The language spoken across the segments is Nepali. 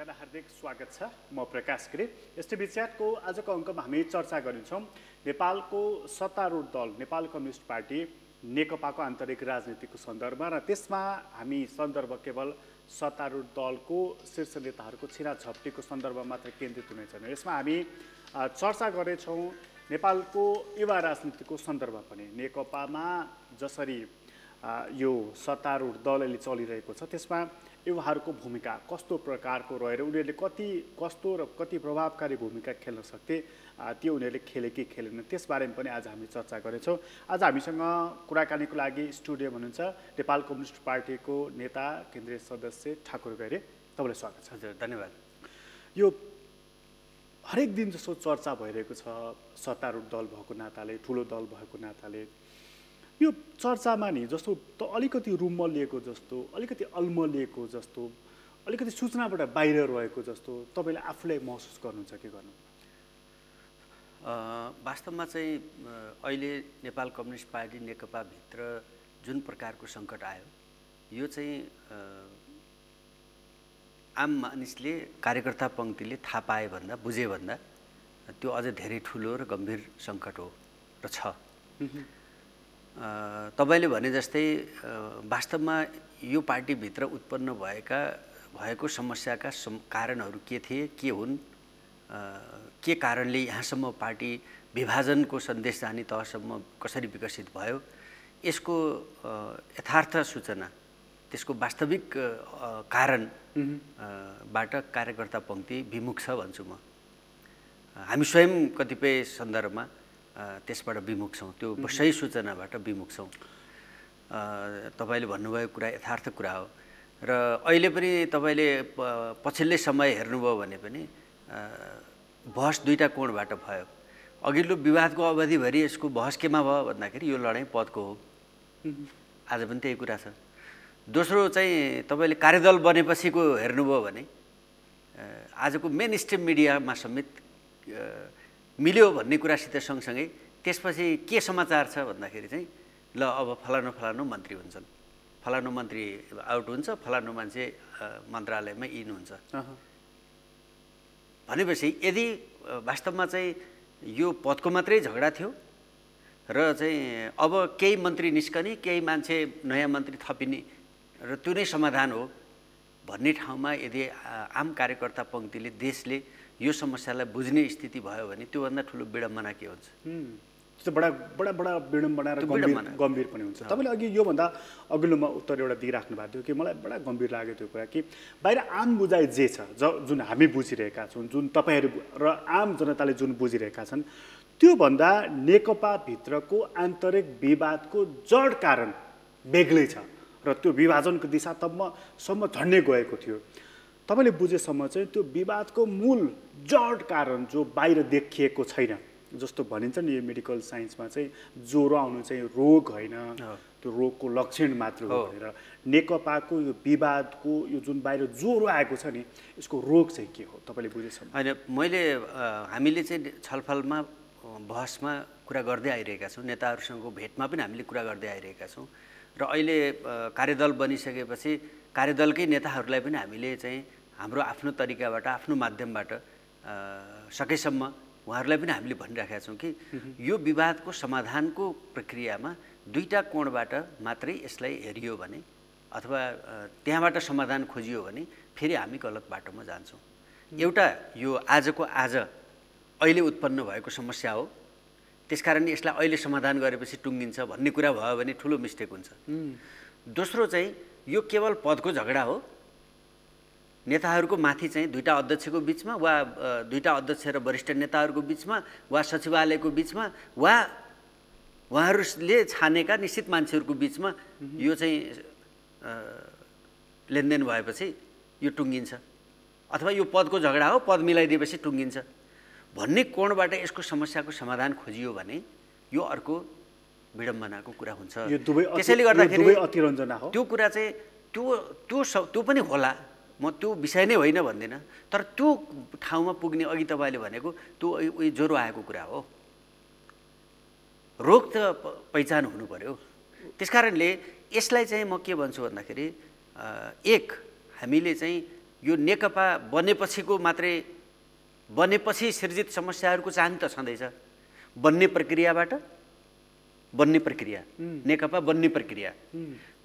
जना हार्दिक स्वागत छ। म प्रकाश गैरे। एसटिभी च्याटको आजको अंकमा हामी चर्चा गर्छौं नेपालको सत्तारूढ दल नेपाल कम्युनिस्ट पार्टी नेकपाको आन्तरिक राजनीतिको सन्दर्भमा र त्यसमा हामी सन्दर्भ केवल सत्तारूढ दलको शीर्ष नेताहरूको छिराछपटीको सन्दर्भ मात्र केन्द्रित हुनेछौँ। यसमा हामी चर्चा गर्नेछौं नेपालको युवा राजनीतिको सन्दर्भ पनि। नेकपामा जसरी यो सत्तारूढ दलले चलिरहेको छ त्यसमा युवाहरूको भूमिका कस्तो प्रकारको रहेर उनीहरूले कस्तो र कति प्रभावकारी भूमिका खेल्न सक्थे, त्यो उनीहरूले खेले कि खेलेन त्यसबारेमा पनि आज हामी चर्चा गर्नेछौँ। आज हामीसँग कुराकानीको लागि स्टुडियोमा हुनुहुन्छ नेपाल कम्युनिस्ट पार्टीको नेता केन्द्रीय सदस्य ठाकुर गैरे। तपाईँलाई स्वागत छ। हजुर, धन्यवाद। यो हरेक दिन जसो चर्चा भइरहेको छ सत्तारूढ दल भएको नाताले, ठुलो दल भएको नाताले, यो चर्चामा नि जस्तो त अलिकति रुमलिएको जस्तो, अलिकति अल्मलिएको जस्तो, अलिकति सूचनाबाट बाहिर रहेको जस्तो तपाईले आफूलाई महसुस गर्नुहुन्छ के गर्नु? वास्तवमा चाहिँ अहिले नेपाल कम्युनिस्ट पार्टी नेकपा भित्र जुन प्रकारको संकट आयो, यो चाहिँ आम मानिसले, कार्यकर्ता पंक्तिले थाहा पाए भन्दा, बुझे भन्दा त्यो अझ धेरै ठुलो र गम्भीर संकट हो र छ। तपाईले भने जस्तै वास्तवमा यो पार्टी भित्र उत्पन्न भएको समस्याका कारणहरू के थिए, के हुन्, के कारणले यहाँसम्म पार्टी विभाजनको सन्देश जाने तहसम्म कसरी विकसित भयो, यसको यथार्थ सूचना, त्यसको वास्तविक कारण बाट कार्यकर्ता पंक्ति विमुख छ भन्छु म। हामी स्वयं कतिपय सन्दर्भमा त्यसबाट विमुख छौं, त्यो सही सूचनाबाट विमुख छौं। तपाईले भन्नुभएको कुरा यथार्थ कुरा हो र अहिले पनि तपाईले पछिल्लो समय हेर्नुभयो भने पनि बहस दुईटा कोणबाट भयो। अघिल्लो विवादको अवधिभरि यसको बहस केमा भयो भन्दाखेरि यो लडाईँ पदको हो, आज पनि त्यही कुरा छ। दोस्रो चाहिँ तपाईले कार्यदल बनेपछिको हेर्नुभयो भने आजको मेन स्ट्रिम मिडियामा समेत मिल्यो भन्ने कुरासित सँगसँगै त्यसपछि के समाचार छ भन्दाखेरि चाहिँ ल अब फलानु फलानु मन्त्री हुन्छन्, फलानु मन्त्री आउट हुन्छ, फलानु मान्छे मन्त्रालयमा इन हुन्छ भनेपछि यदि वास्तवमा चाहिँ यो पदको मात्रै झगडा थियो र चाहिँ अब केही मन्त्री निस्कने, केही मान्छे नयाँ मन्त्री थपिने र त्यो नै समाधान हो भन्ने ठाउँमा यदि आम कार्यकर्ता पंक्तिले, देशले यो समस्यालाई बुझ्ने स्थिति भयो भने त्योभन्दा ठुलो विडम्बना के हुन्छ? त्यो बडा बडा बडा विडम्बना र गम्भीर पनि हुन्छ। तपाईले अघि योभन्दा अघिल्लोमा उत्तर एउटा दिइराख्नु भएको थियो कि मलाई बडा गम्भीर लाग्यो त्यो कुरा, कि बाहिर आम बुझाइ जे छ, जुन हामी बुझिरहेका छौँ, जुन तपाईँहरू र आम जनताले जुन बुझिरहेका छन्, त्योभन्दा नेकपा भित्रको आन्तरिक विवादको जड कारण बेग्लै छ र त्यो विभाजनको दिशातम्मसम्म झन्डै गएको थियो। तपाईले बुझेसम्म चाहिँ त्यो विवादको मूल जड कारण जो बाहिर देखिएको छैन, जस्तो भनिन्छ नि यो मेडिकल साइन्समा चाहिँ ज्वरो आउनु चाहिँ रोग होइन, त्यो रोगको लक्षण मात्र हो भनेर, नेकपाको यो विवादको यो जुन बाहिर ज्वरो आएको छ नि यसको रोग चाहिँ के हो तपाईँले बुझेसम्म? होइन, हामीले चाहिँ छलफलमा, बहसमा कुरा गर्दै आइरहेका छौँ, नेताहरूसँगको भेटमा पनि हामीले कुरा गर्दै आइरहेका छौँ र अहिले कार्यदल बनिसकेपछि कार्यदलकै नेताहरूलाई पनि हामीले चाहिँ हाम्रो आफ्नो तरिकाबाट, आफ्नो माध्यमबाट सकेसम्म उहाँहरूलाई पनि हामीले भनिराखेका छौँ कि यो विवादको समाधानको प्रक्रियामा दुईटा कोणबाट मात्रै यसलाई हेरियो भने अथवा त्यहाँबाट समाधान खोजियो भने फेरि हामी गलत बाटोमा जान्छौँ। एउटा यो आजको आज अहिले उत्पन्न भएको समस्या हो, त्यसकारण यसलाई अहिले समाधान गरेपछि टुङ्गिन्छ भन्ने कुरा भयो भने ठुलो मिस्टेक हुन्छ। दोस्रो चाहिँ यो केवल पदको झगडा हो, नेताहरूको माथि चाहिँ दुईटा अध्यक्षको बिचमा वा दुईटा अध्यक्ष र वरिष्ठ नेताहरूको बिचमा वा सचिवालयको बिचमा वा उहाँहरूले छानेका निश्चित मान्छेहरूको बिचमा यो चाहिँ लेनदेन भएपछि यो टुङ्गिन्छ अथवा यो पदको झगडा हो, पद मिलाइदिएपछि टुङ्गिन्छ भन्ने कोणबाट यसको समस्याको समाधान खोजियो भने यो अर्को विडम्बनाको कुरा हुन्छ। त्यसैले गर्दाखेरि त्यो कुरा चाहिँ त्यो पनि होला, म त्यो विषय नै होइन भन्दिनँ, तर त्यो ठाउँमा पुग्ने अघि तपाईँले भनेको त्यो उयो ज्वरो आएको कुरा हो, रोग त पहिचान हुनु पर्यो। त्यसकारणले यसलाई चाहिँ म के भन्छु भन्दाखेरि एक हामीले चाहिँ यो नेकपा बनेपछिको मात्रै बनेपछि सृजित समस्याहरुको चाङ त छँदैछ। बन्ने प्रक्रिया नेकपा बन्ने प्रक्रिया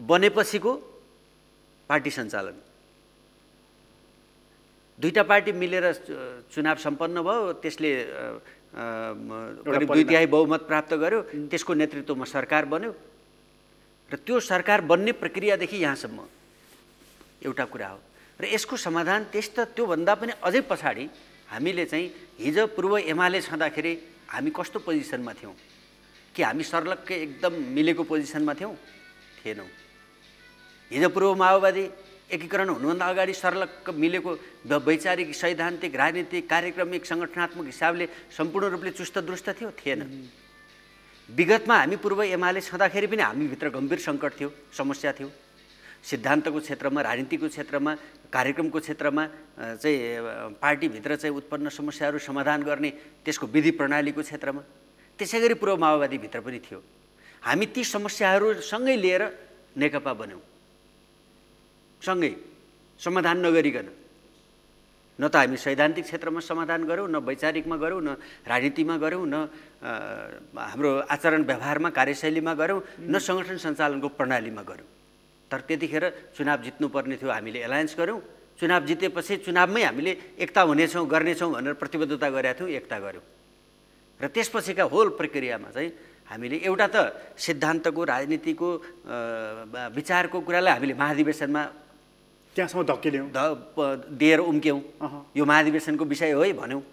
बनेपछिको पार्टी सञ्चालन दुईटा पार्टी मिलेर चुनाव सम्पन्न भयो, त्यसले करिब 2/3 बहुमत प्राप्त गर्यो, त्यसको नेतृत्वमा सरकार बन्यो र त्यो सरकार बन्ने प्रक्रियादेखि यहाँसम्म एउटा कुरा हो र यसको समाधान त्यस्तो त्यो भन्दा पनि अझै पछाडी हामीले चाहिँ हिजो पूर्व एमाले छँदाखेरि हामी कस्तो पोजिसनमा थियौँ कि हामी सर्लक्कै एकदम मिलेको पोजिसनमा थिएनौँ। हिजो पूर्व माओवादी एकीकरण हुनुभन्दा अगाडि सर्लक्क मिलेको वैचारिक सैद्धान्तिक राजनीतिक कार्यक्रमिक सङ्गठनात्मक हिसाबले सम्पूर्ण रूपले चुस्त दुरुस्त थिएन। विगतमा हामी पूर्व एमाले छँदाखेरि पनि हामीभित्र गम्भीर सङ्कट थियो, समस्या थियो, सिद्धान्तको क्षेत्रमा राजनीतिको क्षेत्रमा कार्यक्रमको क्षेत्रमा चाहिँ पार्टीभित्र चाहिँ उत्पन्न समस्याहरू समाधान गर्ने त्यसको विधि प्रणालीको क्षेत्रमा, त्यसैगरी पूर्व माओवादीभित्र पनि थियो। हामी ती समस्याहरूसँगै लिएर नेकपा बन्यौँ, सँगै समाधान नगरिकन, न त हामी सैद्धान्तिक क्षेत्रमा समाधान गऱ्यौँ, न वैचारिकमा गऱ्यौँ, न राजनीतिमा गऱ्यौँ, न हाम्रो आचरण व्यवहारमा कार्यशैलीमा गऱ्यौँ, न सङ्गठन सञ्चालनको प्रणालीमा गऱ्यौँ। तर त्यतिखेर चुनाव जित्नुपर्ने थियो, हामीले एलायन्स गऱ्यौँ, चुनाव जितेपछि चुनावमै हामीले एकता हुनेछौँ गर्नेछौँ भनेर प्रतिबद्धता गरेका थियौँ, एकता गऱ्यौँ र त्यसपछिका होल प्रक्रियामा चाहिँ हामीले एउटा त सिद्धान्तको राजनीतिको विचारको कुरालाई हामीले महाधिवेशनमा त्यहाँसम्म धकेल्यौँ, दिएर उम्क्यौँ, यो महाधिवेशनको विषय हो भन्यौँ।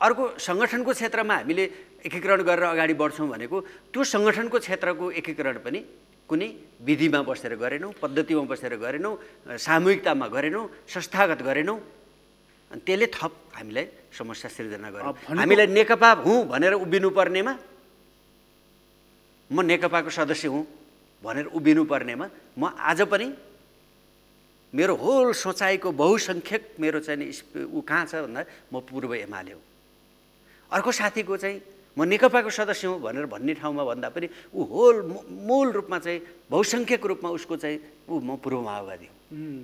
अर्को सङ्गठनको क्षेत्रमा हामीले एकीकरण गरेर अगाडि बढ्छौँ भनेको त्यो सङ्गठनको क्षेत्रको एकीकरण पनि कुनै विधिमा बसेर गरेनौँ, पद्धतिमा बसेर गरेनौँ, सामूहिकतामा गरेनौँ, संस्थागत गरेनौँ, अनि त्यसले थप हामीलाई समस्या सिर्जना गर्यो। हामीलाई नेकपा हुँ भनेर उभिनु पर्नेमा म नेकपाको सदस्य हुँ भनेर उभिनु पर्नेमा म आज पनि मेरो होल सोचाइको बहुसङ्ख्यक मेरो चाहिँ ऊ कहाँ छ भन्दा म पूर्व एमाले हो। अर्को साथीको चाहिँ म नेकपाको सदस्य हुँ भनेर भन्ने ठाउँमा भन्दा पनि ऊ होल मूल रूपमा चाहिँ बहुसङ्ख्यक रूपमा उसको चाहिँ ऊ म पूर्व माओवादी हुँ,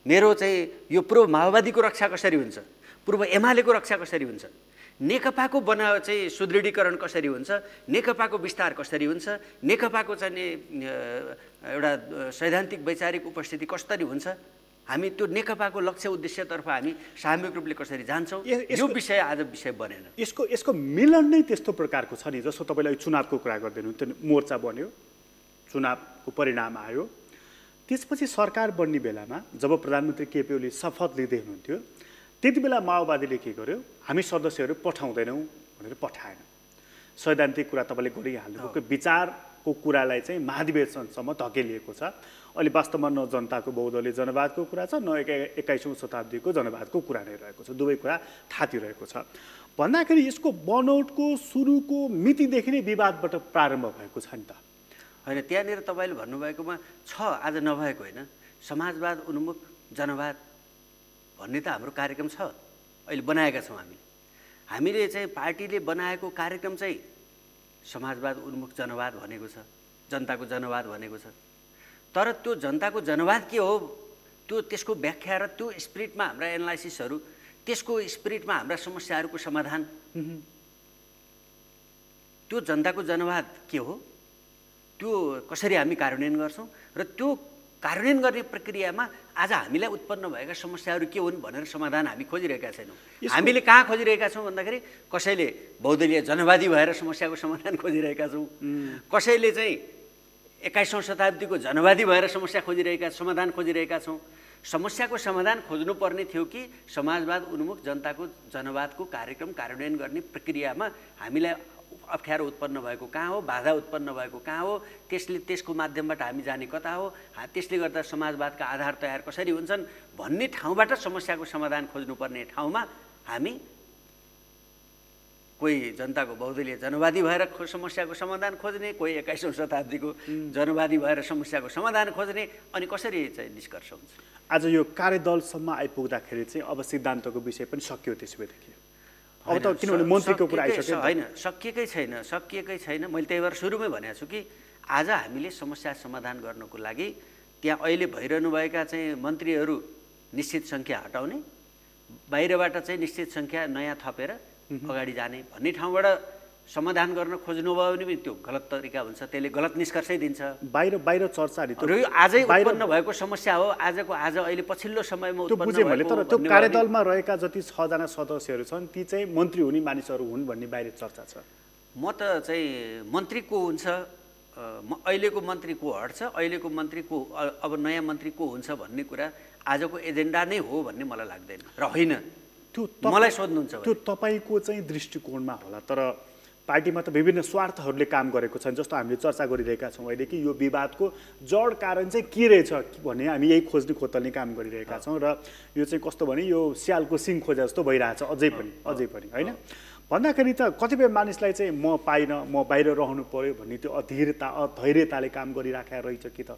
मेरो चाहिँ यो पूर्व माओवादीको रक्षा कसरी हुन्छ, पूर्व एमालेको रक्षा कसरी हुन्छ, नेकपाको चाहिँ सुदृढीकरण कसरी हुन्छ, नेकपाको विस्तार कसरी हुन्छ, नेकपाको चाहिँ एउटा सैद्धान्तिक वैचारिक उपस्थिति कसरी हुन्छ, हामी त्यो नेकपाको लक्ष्य उद्देश्यतर्फ हामी सामूहिक रूपले कसरी जान्छौँ, यो विषय आज विषय बनेन। यसको मिलन नै त्यस्तो प्रकारको छ नि, जस्तो तपाईँलाई चुनावको कुरा गर्दैनौँ, त्यो मोर्चा बन्यो, चुनावको परिणाम आयो, त्यसपछि सरकार बन्ने बेलामा जब प्रधानमन्त्री केपी ओली शपथ लिँदै हुनुहुन्थ्यो त्यति बेला माओवादीले के गर्यो, हामी सदस्यहरू पठाउँदैनौँ भनेर पठाएन। सैद्धान्तिक कुरा तपाईँले गरिहाल्नुभएको विचारको कुरालाई चाहिँ महाधिवेशनसम्म धकेलिएको छ। अहिले वास्तवमा न जनताको बहुदलीय जनवादको कुरा छ, न 21औं शताब्दीको जनवादको कुरा नै रहेको छ, दुवै कुरा थातिरहेको छ भन्दाखेरि यसको बनौटको सुरुको मितिदेखि नै विवादबाट प्रारम्भ भएको छ नि त होइन। त्यहाँनिर तपाईँले भन्नुभएकोमा छ आज नभएको होइन, समाजवाद उन्मुख जनवाद भन्ने त हाम्रो कार्यक्रम छ, अहिले बनाएका छौँ हामीले। हामीले चाहिँ पार्टीले बनाएको कार्यक्रम चाहिँ समाजवाद उन्मुख जनवाद भनेको छ, जनताको जनवाद भनेको छ, तर त्यो जनताको जनवाद के हो त्यो त्यसको व्याख्या र त्यो स्पिरिटमा हाम्रा एनालाइसिसहरू, त्यसको स्पिरिटमा हाम्रा समस्याहरूको समाधान, त्यो जनताको जनवाद के हो त्यो कसरी हामी कार्यान्वयन गर्छौँ र त्यो कार्यान्वयन गर्ने प्रक्रियामा आज हामीलाई उत्पन्न भएका समस्याहरू के हुन् भनेर समाधान हामी खोजिरहेका छैनौँ। हामीले कहाँ खोजिरहेका छौँ भन्दाखेरि कसैले बहुदलीय जनवादी भएर समस्याको समाधान खोजिरहेका छौँ, कसैले चाहिँ 21औं शताब्दीको जनवादी भएर समाधान खोजिरहेका छौँ। समस्याको समाधान खोज्नुपर्ने थियो कि समाजवाद उन्मुख जनताको जनवादको कार्यक्रम कार्यान्वयन गर्ने प्रक्रियामा हामीलाई अप्ठ्यारो उत्पन्न भएको कहाँ हो, बाधा उत्पन्न भएको कहाँ हो, त्यसको माध्यमबाट हामी जाने कता हो, त्यसले गर्दा समाजवादका आधार तयार कसरी हुन्छन् भन्ने ठाउँबाट समस्याको समाधान खोज्नुपर्ने ठाउँमा हामी कोही जनताको बहुदलीय जनवादी भएर समस्याको समाधान खोज्ने, कोही 21औं शताब्दीको जनवादी भएर समस्याको समाधान खोज्ने, अनि कसरी चाहिँ निष्कर्ष हुन्छ। आज यो कार्यदलसम्म आइपुग्दाखेरि चाहिँ अब सिद्धान्तको विषय पनि सकियो त्यसो भएदेखि, अब त किनभने मन्त्रीको कुरा आइसक्यो होइन, सकिएकै छैन। मैले त्यही भएर सुरुमै भनेको छु कि आज हामीले समस्या समाधान गर्नको लागि त्यहाँ अहिले भइरहनुभएका चाहिँ मन्त्रीहरू निश्चित संख्या हटाउने, बाहिरबाट चाहिँ निश्चित संख्या नयाँ थपेर अगाडि जाने भन्ने ठाउँबाट समाधान गर्न खोज्नुभयो भने पनि त्यो गलत तरिका हुन्छ, त्यसले गलत निष्कर्षै दिन्छ। बाहिर बाहिर चर्चाहरु त्यो आजै उत्पन्न भएको समस्या हो, आजको आज अहिले पछिल्लो समयमा उत्पन्न भएको। तर त्यो कार्यदलमा रहेका जति ६ जना सदस्यहरू छन् ती चाहिँ मन्त्री हुने मानिसहरू हुन् भन्ने बाहिर चर्चा छ। म त चाहिँ मन्त्री को हुन्छ, अहिलेको मन्त्री को हट्छ, अहिलेको मन्त्री को अब नयाँ मन्त्री को हुन्छ भन्ने कुरा आजको एजेन्डा नै हो भन्ने मलाई लाग्दैन र होइन। त्यो मलाई सोध्नुहुन्छ भने त्यो तपाईको चाहिँ दृष्टिकोणमा होला, तर पार्टीमा त विभिन्न स्वार्थहरूले काम गरेको छन्। जस्तो हामीले चर्चा गरिरहेका छौँ अहिले कि यो विवादको जड कारण चाहिँ के रहेछ भने हामी यही खोज्ने खोतल्ने काम गरिरहेका छौँ र यो चाहिँ कस्तो भने यो स्यालको सिङ खोजे जस्तो भइरहेछ अझै पनि होइन भन्दाखेरि त कतिपय मानिसलाई चाहिँ म पाइनँ, म बाहिर रहनु पर्यो भन्ने त्यो अधैर्यताले काम गरिराखेको रहेछ कि त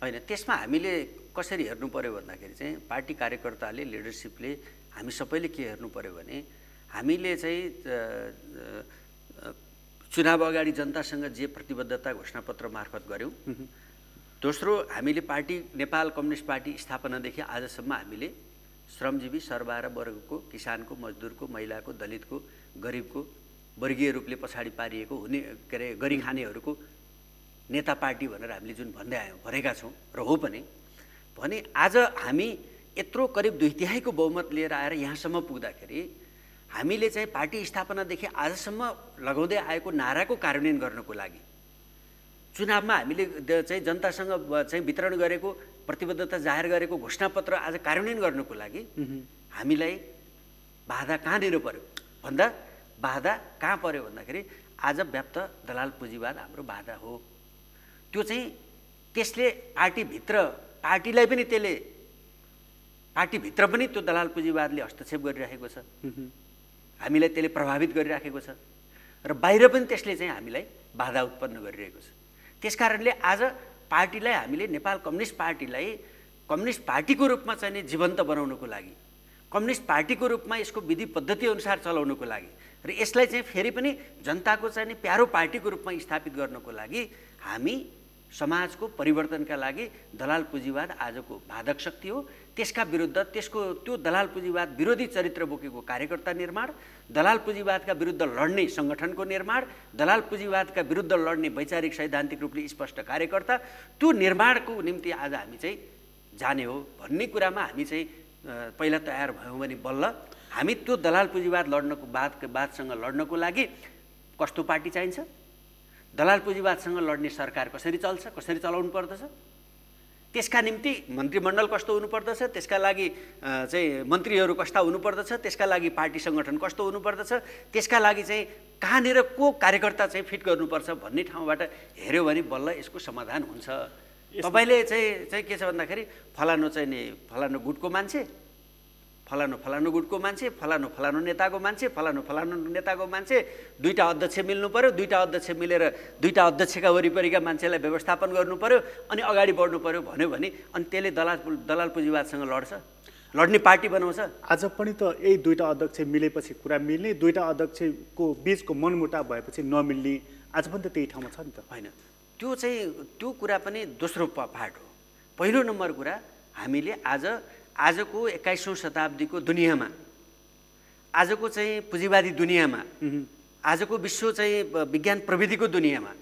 होइन। त्यसमा हामीले कसरी हेर्नु पर्यो भन्दाखेरि चाहिँ पार्टी कार्यकर्ताले, लिडरसिपले, हामी सबैले के हेर्नु पर्यो भने हामीले चाहिँ चुनाव अगाडि जनतासँग जे प्रतिबद्धता घोषणापत्र मार्फत गऱ्यौँ, दोस्रो हामीले पार्टी नेपाल कम्युनिस्ट पार्टी स्थापनादेखि आजसम्म हामीले श्रमजीवी सर्वहारा वर्गको, किसानको, मजदुरको, महिलाको, दलितको, गरिबको, वर्गीय रूपले पछाडि पारिएको हुने के अरे गरी खानेहरूको नेता पार्टी भनेर हामीले जुन भन्दै आयौँ भनेका छौँ र हो भने आज हामी यत्रो करिब 2/तिहाईको बहुमत लिएर आएर यहाँसम्म पुग्दाखेरि हामीले चाहिँ पार्टी स्थापनादेखि आजसम्म लगाउँदै आएको नाराको कार्यान्वयन गर्नको लागि चुनावमा हामीले चाहिँ जनतासँग चाहिँ वितरण गरेको प्रतिबद्धता जाहेर गरेको घोषणापत्र आज कार्यान्वयन गर्नको लागि हामीलाई बाधा कहाँनिर पर्यो भन्दा बाधा कहाँ पर्यो भन्दाखेरि आज व्याप्त दलाल पुँजीवाद हाम्रो बाधा हो। त्यो चाहिँ त्यसले पार्टीभित्र पार्टीलाई पनि त्यसले पार्टीभित्र पनि त्यो दलाल पुँजीवादले हस्तक्षेप गरिरहेको छ, हामीलाई त्यसले प्रभावित गरिराखेको छ र बाहिर पनि त्यसले चाहिँ हामीलाई बाधा उत्पन्न गरिरहेको छ। त्यसकारणले आज पार्टीलाई हामीले नेपाल कम्युनिस्ट पार्टीको रूपमा चाहिँ जीवन्त बनाउनको लागि, कम्युनिस्ट पार्टीको रूपमा यसको विधि पद्धति अनुसार चलाउनको लागि र यसलाई चाहिँ फेरि पनि जनताको चाहिँ प्यारो पार्टीको रूपमा स्थापित गर्नको लागि हामी समाजको परिवर्तनका लागि दलाल पुँजीवाद आजको बाधक शक्ति हो। त्यसका विरुद्ध त्यसको त्यो दलाल पुँजीवाद विरोधी चरित्र बोकेको कार्यकर्ता निर्माण, दलाल पुँजीवादका विरुद्ध लड्ने सङ्गठनको निर्माण, दलाल पुँजीवादका विरुद्ध लड्ने वैचारिक सैद्धान्तिक रूपले स्पष्ट कार्यकर्ता त्यो निर्माणको निम्ति आज हामी चाहिँ जाने हो भन्ने कुरामा हामी चाहिँ पहिला तयार भयौँ भने बल्ल हामी त्यो दलाल पुँजीवाद लड्नको बादसँग लड्नको लागि कस्तो पार्टी चाहिन्छ, दलाल पुँजीवादसँग लड्ने सरकार कसरी चल्छ, कसरी चलाउनु पर्दछ, त्यसका निम्ति मन्त्रीमण्डल कस्तो हुनुपर्दछ, त्यसका लागि चाहिँ मन्त्रीहरू कस्ता हुनुपर्दछ, त्यसका लागि पार्टी सङ्गठन कस्तो हुनुपर्दछ, त्यसका लागि चाहिँ कहाँनिर को कार्यकर्ता चाहिँ फिट गर्नुपर्छ भन्ने ठाउँबाट हेऱ्यो भने बल्ल यसको समाधान हुन्छ। तपाईँले चाहिँ के छ भन्दाखेरि फलानु चाहिँ फलानु गुटको मान्छे, फलानु नेताको मान्छे, दुईटा अध्यक्ष मिल्नु पर्यो, दुईटा अध्यक्ष मिलेर दुईटा अध्यक्षका वरिपरिका मान्छेलाई व्यवस्थापन गर्नु पर्यो अनि अगाडि बढ्नु पर्यो भन्यो भने अनि त्यसले दलाल पुँजीवादसँग लड्छ, लड्ने पार्टी बनाउँछ। आज पनि त यही दुईटा अध्यक्ष मिलेपछि कुरा मिल्ने, दुईटा अध्यक्षको बीचको मनमुटाव भएपछि नमिल्ने आज पनि त त्यही ठाउँमा छ नि त होइन। त्यो चाहिँ त्यो कुरा पनि दोस्रो पाठ हो। पहिलो नम्बर कुरा हामीले आजको 21औं शताब्दीको दुनियाँमा, आजको चाहिँ पुँजीवादी दुनियाँमा, आजको विश्व चाहिँ विज्ञान प्रविधिको दुनियाँमा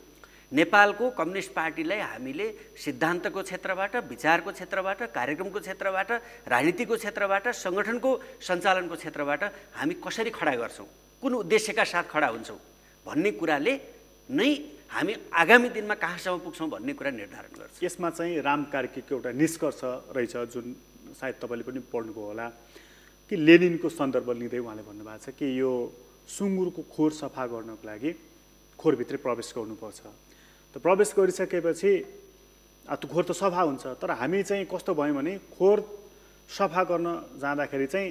नेपालको कम्युनिस्ट पार्टीलाई हामीले सिद्धान्तको क्षेत्रबाट, विचारको क्षेत्रबाट, कार्यक्रमको क्षेत्रबाट, राजनीतिको क्षेत्रबाट, सङ्गठनको सञ्चालनको क्षेत्रबाट हामी कसरी खडा गर्छौँ, कुन उद्देश्यका साथ खडा हुन्छौँ भन्ने कुराले नै हामी आगामी दिनमा कहाँसम्म पुग्छौँ भन्ने कुरा निर्धारण गर्छ। यसमा चाहिँ राम कार्कीको एउटा निष्कर्ष रहेछ जुन सायद तपाईले पनि पढ्नुभयो होला कि लेनिनको सन्दर्भ लिँदै उहाँले भन्नुभएको छ कि यो सुँगुरको खोर सफा गर्नको लागि खोरभित्रै प्रवेश गर्नुपर्छ, त प्रवेश गरिसकेपछि त्यो खोर त सफा हुन्छ, तर हामी चाहिँ कस्तो भयो भने खोर सफा गर्न जाँदाखेरि चाहिँ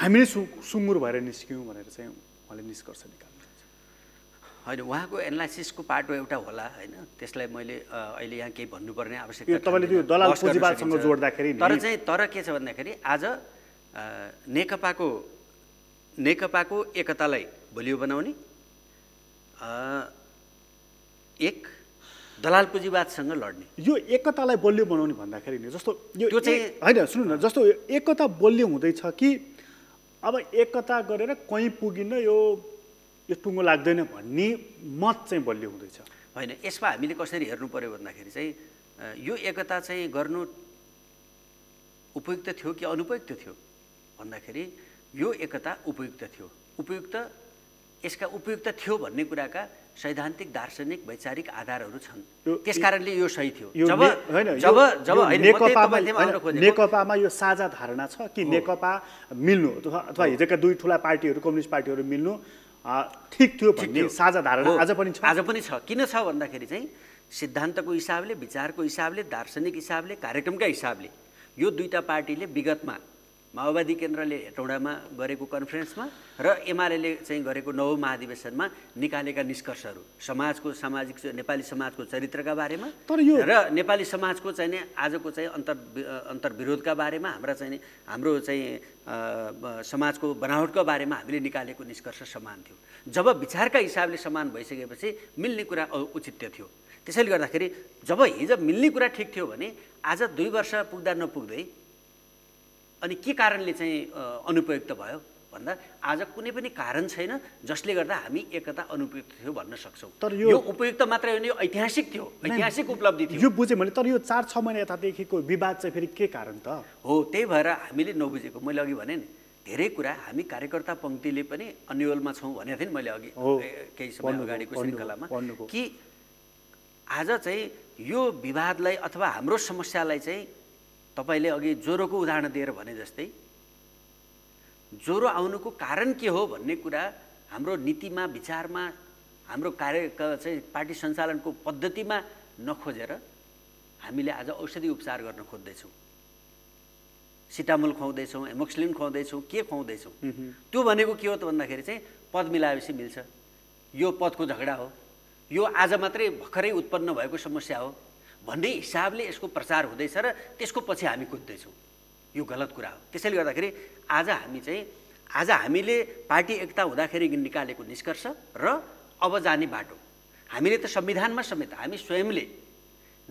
हामीले सुँगुर भएर निस्क्यौँ भनेर चाहिँ उहाँले निष्कर्ष निकाल्नु होइन। उहाँको एनालाइसिसको पाटो एउटा होला होइन, त्यसलाई मैले अहिले यहाँ केही भन्नुपर्ने आवश्यकता तर चाहिँ तर के छ भन्दाखेरि आज नेकपाको एकतालाई बलियो बनाउने एक दलाल पुँजीवादसँग लड्ने यो एकतालाई बलियो बनाउने भन्दाखेरि नि जस्तो यो हैन सुन्नु न जस्तो एकता बलियो हुँदैछ कि अब एकता गरेर कहीँ पुगिन यो टुङ्गो लाग्दैन भन्ने मत चाहिँ बलियो हुँदैछ हैन। यसमा हामीले कसरी हेर्नु पर्यो भन्दाखेरि चाहिँ यो एकता चाहिँ गर्नु उपयुक्त थियो कि अनुपयुक्त थियो भन्दाखेरि यो एकता उपयुक्त थियो। उपयुक्त यसका उपयुक्त थियो भन्ने कुराका सैद्धान्तिक दार्शनिक वैचारिक आधारहरू छन्, त्यसकारणले यो सही थियो। जब जब जब नेकपामा यो साझा धारणा छ कि नेकपा मिल्नु अथवा हिजोका दुई ठुला पार्टीहरू कम्युनिस्ट पार्टीहरू मिल्नु ठीक थियो भन्ने साझा धारणा आज पनि छ। किन छ भन्दाखेरि चाहिँ सिद्धान्तको हिसाबले विचारको हिसाबले दार्शनिक हिसाबले कार्यक्रमका हिसाबले यो दुईटा पार्टीले विगतमा माओवादी केन्द्रले हेटौडामा गरेको कन्फरेन्समा र एमाले चाहिँ गरेको नवौं महाधिवेशनमा निकालेका निष्कर्षहरू सामाजिक नेपाली समाजको चरित्रका बारेमा र नेपाली समाजको चाहिँ आजको चाहिँ अन्तर्विरोधका बारेमा हाम्रो समाजको बनावटका बारेमा हामीले निकालेको निष्कर्ष समान थियो। जब विचारका हिसाबले समान भइसकेपछि मिल्ने कुरा औचित्य थियो। त्यसैले गर्दाखेरि जब हिजो मिल्ने कुरा ठिक थियो भने आज 2 वर्ष पुग्दा नपुग्दै अनि के कारणले चाहिँ अनुपयुक्त भयो भन्दा आज कुनै पनि कारण छैन जसले गर्दा हामी एकता अनुपयुक्त थियो भन्न सक्छौँ। तर यो उपयुक्त मात्रै होइन, यो ऐतिहासिक थियो, ऐतिहासिक उपलब्धि थियो, यो बुझे मैले। तर यो 4-6 महिना यतादेखिको विवाद चाहिँ फेरि के कारण त हो? त्यही भएर हामीले नबुझेको, मैले अघि भने नि धेरै कुरा हामी कार्यकर्ता पंक्तिले पनि अन्यलमा छौँ भनेको थिएँ मैले अघि केही समय अगाडिको श्रृङ्खलामा कि आज चाहिँ यो विवादलाई अथवा हाम्रो समस्यालाई चाहिँ तपाईले अघि ज्वरोको उदाहरण दिएर भने जस्तै ज्वरो आउनुको कारण के हो भन्ने कुरा हाम्रो नीतिमा विचारमा हाम्रो कार्य चाहिँ पार्टी सञ्चालनको पद्धतिमा नखोजेर हामीले आज औषधि उपचार गर्न खोज्दैछौँ, सिटामोल खुवाउँदैछौँ, एमोक्सिलिन खुवाउँदैछौँ, के खुवाउँदैछौँ। त्यो भनेको के हो त भन्दाखेरि चाहिँ पद मिलाएपछि मिल्छ, यो पदको झगडा हो, यो आज मात्रै भर्खरै उत्पन्न भएको समस्या हो भन्ने हिसाबले यसको प्रचार हुँदैछ र त्यसको पछि हामी कुद्दैछौँ। यो गलत कुरा हो। त्यसैले गर्दाखेरि आज हामीले पार्टी एकता हुँदाखेरि निकालेको निष्कर्ष र अब जाने बाटो हामीले त संविधानमा समेत हामी स्वयंले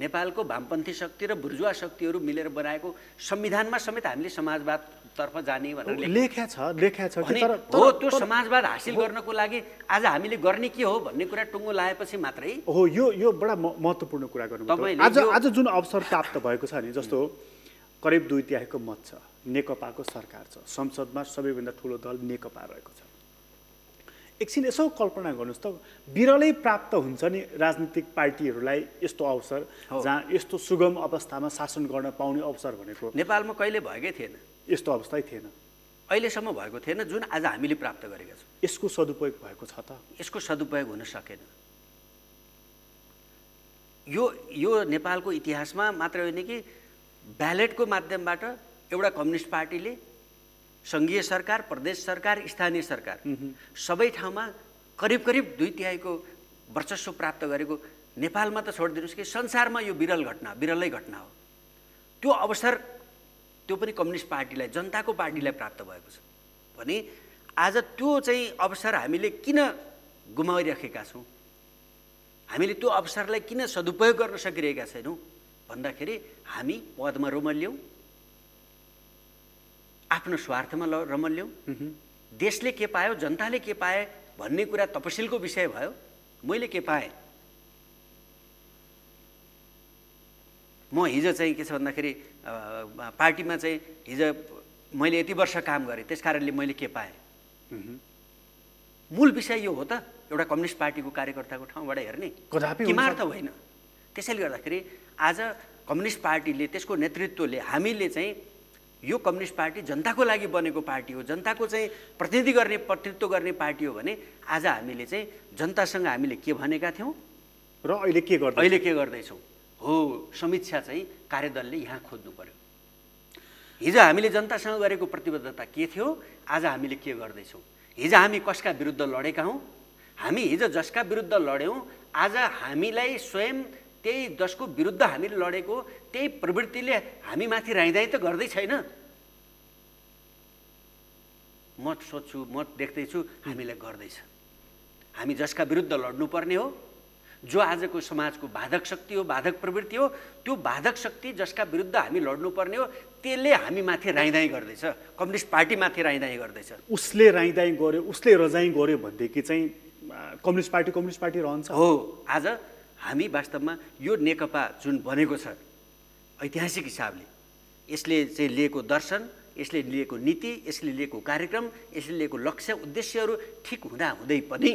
नेपालको वामपन्थी शक्ति र बुर्जुवा शक्तिहरू मिलेर बनाएको संविधानमा समेत हामीले समाजवादतर्फ जाने भनेर लेख्या छ। हो, त्यो समाजवाद हासिल गर्नको लागि आज हामीले गर्ने के हो भन्ने कुरा टुङ्गो लाएपछि मात्रै हो। यो बडा महत्त्वपूर्ण कुरा गर्नुभयो। आज जुन अवसर प्राप्त भएको छ नि, जस्तो करिब 2/3 को मत छ, नेकपाको सरकार छ, संसदमा सबैभन्दा ठुलो दल नेकपा रहेको छ। एकछिन यसो कल्पना गर्नुहोस् त, बिरलै प्राप्त हुन्छ नि राजनीतिक पार्टीहरूलाई यस्तो अवसर, जहाँ यस्तो सुगम अवस्थामा शासन गर्न पाउने अवसर भनेको नेपालमा कहिले भएकै थिएन, यस्तो अवस्थै थिएन, अहिलेसम्म भएको थिएन जुन आज हामीले प्राप्त गरेका छौँ। यसको सदुपयोग भएको छ त? यसको सदुपयोग हुन सकेन। यो नेपालको इतिहासमा मात्र होइन कि ब्यालेटको माध्यमबाट एउटा कम्युनिस्ट पार्टीले संघीय सरकार, प्रदेश सरकार, स्थानीय सरकार सबै ठाउँमा करिब 2/3 को वर्चस्व प्राप्त गरेको नेपालमा त छोडिदिनुहोस् कि संसारमा यो विरलै घटना हो। त्यो अवसर त्यो पनि कम्युनिस्ट पार्टीलाई, जनताको पार्टीलाई प्राप्त भएको छ भने आज त्यो चाहिँ अवसर हामीले किन गुमाइरहेका छौँ? हामीले त्यो अवसरलाई किन सदुपयोग गर्न सकिरहेका छैनौँ भन्दाखेरि हामी पदमा रोमल्यौँ, आफ्नो स्वार्थमा रमल्यौँ। देशले के पायो, जनताले के पाए भन्ने कुरा तपसिलको विषय भयो। मैले के पाएँ, म हिजो चाहिँ के छ भन्दाखेरि पार्टीमा चाहिँ हिजो मैले यति वर्ष काम गरेँ, त्यसकारणले मैले के पाएँ? मूल विषय यो हो त एउटा कम्युनिस्ट पार्टीको कार्यकर्ताको ठाउँबाट हेर्ने किमार्थ होइन। त्यसैले गर्दाखेरि आज कम्युनिस्ट पार्टीले, त्यसको नेतृत्वले, हामीले चाहिँ यो कम्युनिस्ट पार्टी जनताको लागि बनेको पार्टी हो, जनताको चाहिँ प्रतिनिधित्व गर्ने पार्टी हो भने आज हामीले चाहिँ जनतासँग हामीले के भनेका थियौँ र अहिले के गर्दैछौँ हो समीक्षा चाहिँ कार्यदलले यहाँ खोज्नु पर्यो। हिजो हामीले जनतासँग गरेको प्रतिबद्धता के थियो, आज हामीले के गर्दैछौँ, हिजो हामी कसका विरुद्ध लडेका हौँ, हामी हिजो जसका विरुद्ध लड्यौँ आज हामीलाई स्वयं त्यही दशको विरुद्ध हामीले लडेको त्यही प्रवृत्तिले हामीमाथि राइदाइ त गर्दै छैन। म सोध्छु, म देख्दैछु हामीलाई गर्दैछ। हामी जसका विरुद्ध लड्नुपर्ने हो जो आजको समाजको बाधक शक्ति हो, बाधक प्रवृत्ति हो, त्यो बाधक शक्ति जसका विरुद्ध हामी लड्नुपर्ने हो, त्यसले हामीमाथि राइदाई गर्दैछ, कम्युनिस्ट पार्टीमाथि राइदाई गर्दैछ। उसले राइदाई गर्यो, उसले रजाई गर्यो भनेदेखि चाहिँ कम्युनिस्ट पार्टी रहन्छ। हो, आज हामी वास्तवमा यो नेकपा जुन बनेको छ ऐतिहासिक हिसाबले, यसले चाहिँ लिएको दर्शन, यसले लिएको नीति, यसले लिएको कार्यक्रम, यसले लिएको लक्ष्य उद्देश्यहरू ठिक हुँदा हुँदै पनि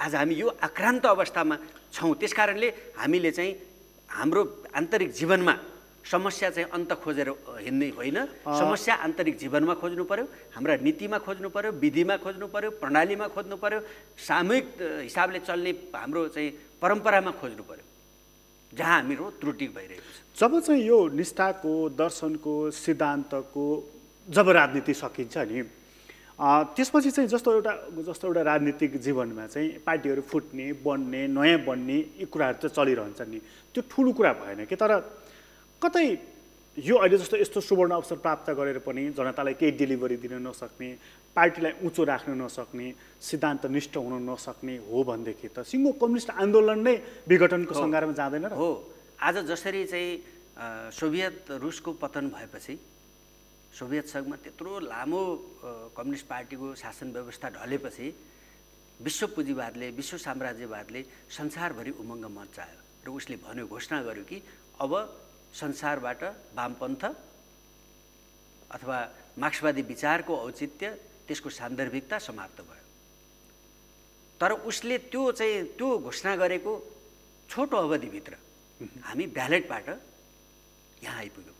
आज हामी यो आक्रान्त अवस्थामा छौँ। त्यसकारणले हामीले चाहिँ हाम्रो आन्तरिक जीवनमा समस्या चाहिँ अन्त खोजेर हिँड्ने होइन, समस्या आन्तरिक जीवनमा खोज्नु पर्यो, हाम्रा नीतिमा खोज्नु पर्यो, विधिमा खोज्नु पर्यो, प्रणालीमा खोज्नु पर्यो, सामूहिक हिसाबले चल्ने हाम्रो चाहिँ परम्परामा खोज्नु पर्यो जहाँ हाम्रो त्रुटि भइरहेको छ। जब चाहिँ यो निष्ठाको, दर्शनको, सिद्धान्तको जब राजनीति सकिन्छ नि, त्यसपछि चाहिँ जस्तो एउटा राजनीतिक जीवनमा चाहिँ पार्टीहरू फुट्ने, बन्ने, नयाँ बन्ने यी कुराहरू त चलिरहन्छन् नि, त्यो ठुलो कुरा भएन कि। तर कतै यो अहिले जस्तो यस्तो सुवर्ण अवसर प्राप्त गरेर पनि जनतालाई केही डेलिभरी दिन नसक्ने, पार्टीलाई उँचो राख्न नसक्ने, सिद्धान्तनिष्ठ हुन नसक्ने हो भनेदेखि त सिङ्गो कम्युनिस्ट आन्दोलन नै विघटनको सङ्घारमा जाँदैन र। हो, आज जसरी चाहिँ सोभियत रुसको पतन भएपछि सोभियत संघमा त्यत्रो लामो कम्युनिस्ट पार्टीको शासन व्यवस्था ढलेपछि विश्व पुँजीवादले, विश्व साम्राज्यवादले संसारभरि उमङ्ग मचायो र उसले भन्यो, घोषणा गर्यो कि अब संसारबाट वामपन्थ अथवा मार्क्सवादी विचारको औचित्य, त्यसको सान्दर्भिकता समाप्त भयो। तर उसले त्यो घोषणा गरेको छोटो अवधिभित्र हामी ब्यालेटबाट यहाँ आइपुग्यौँ।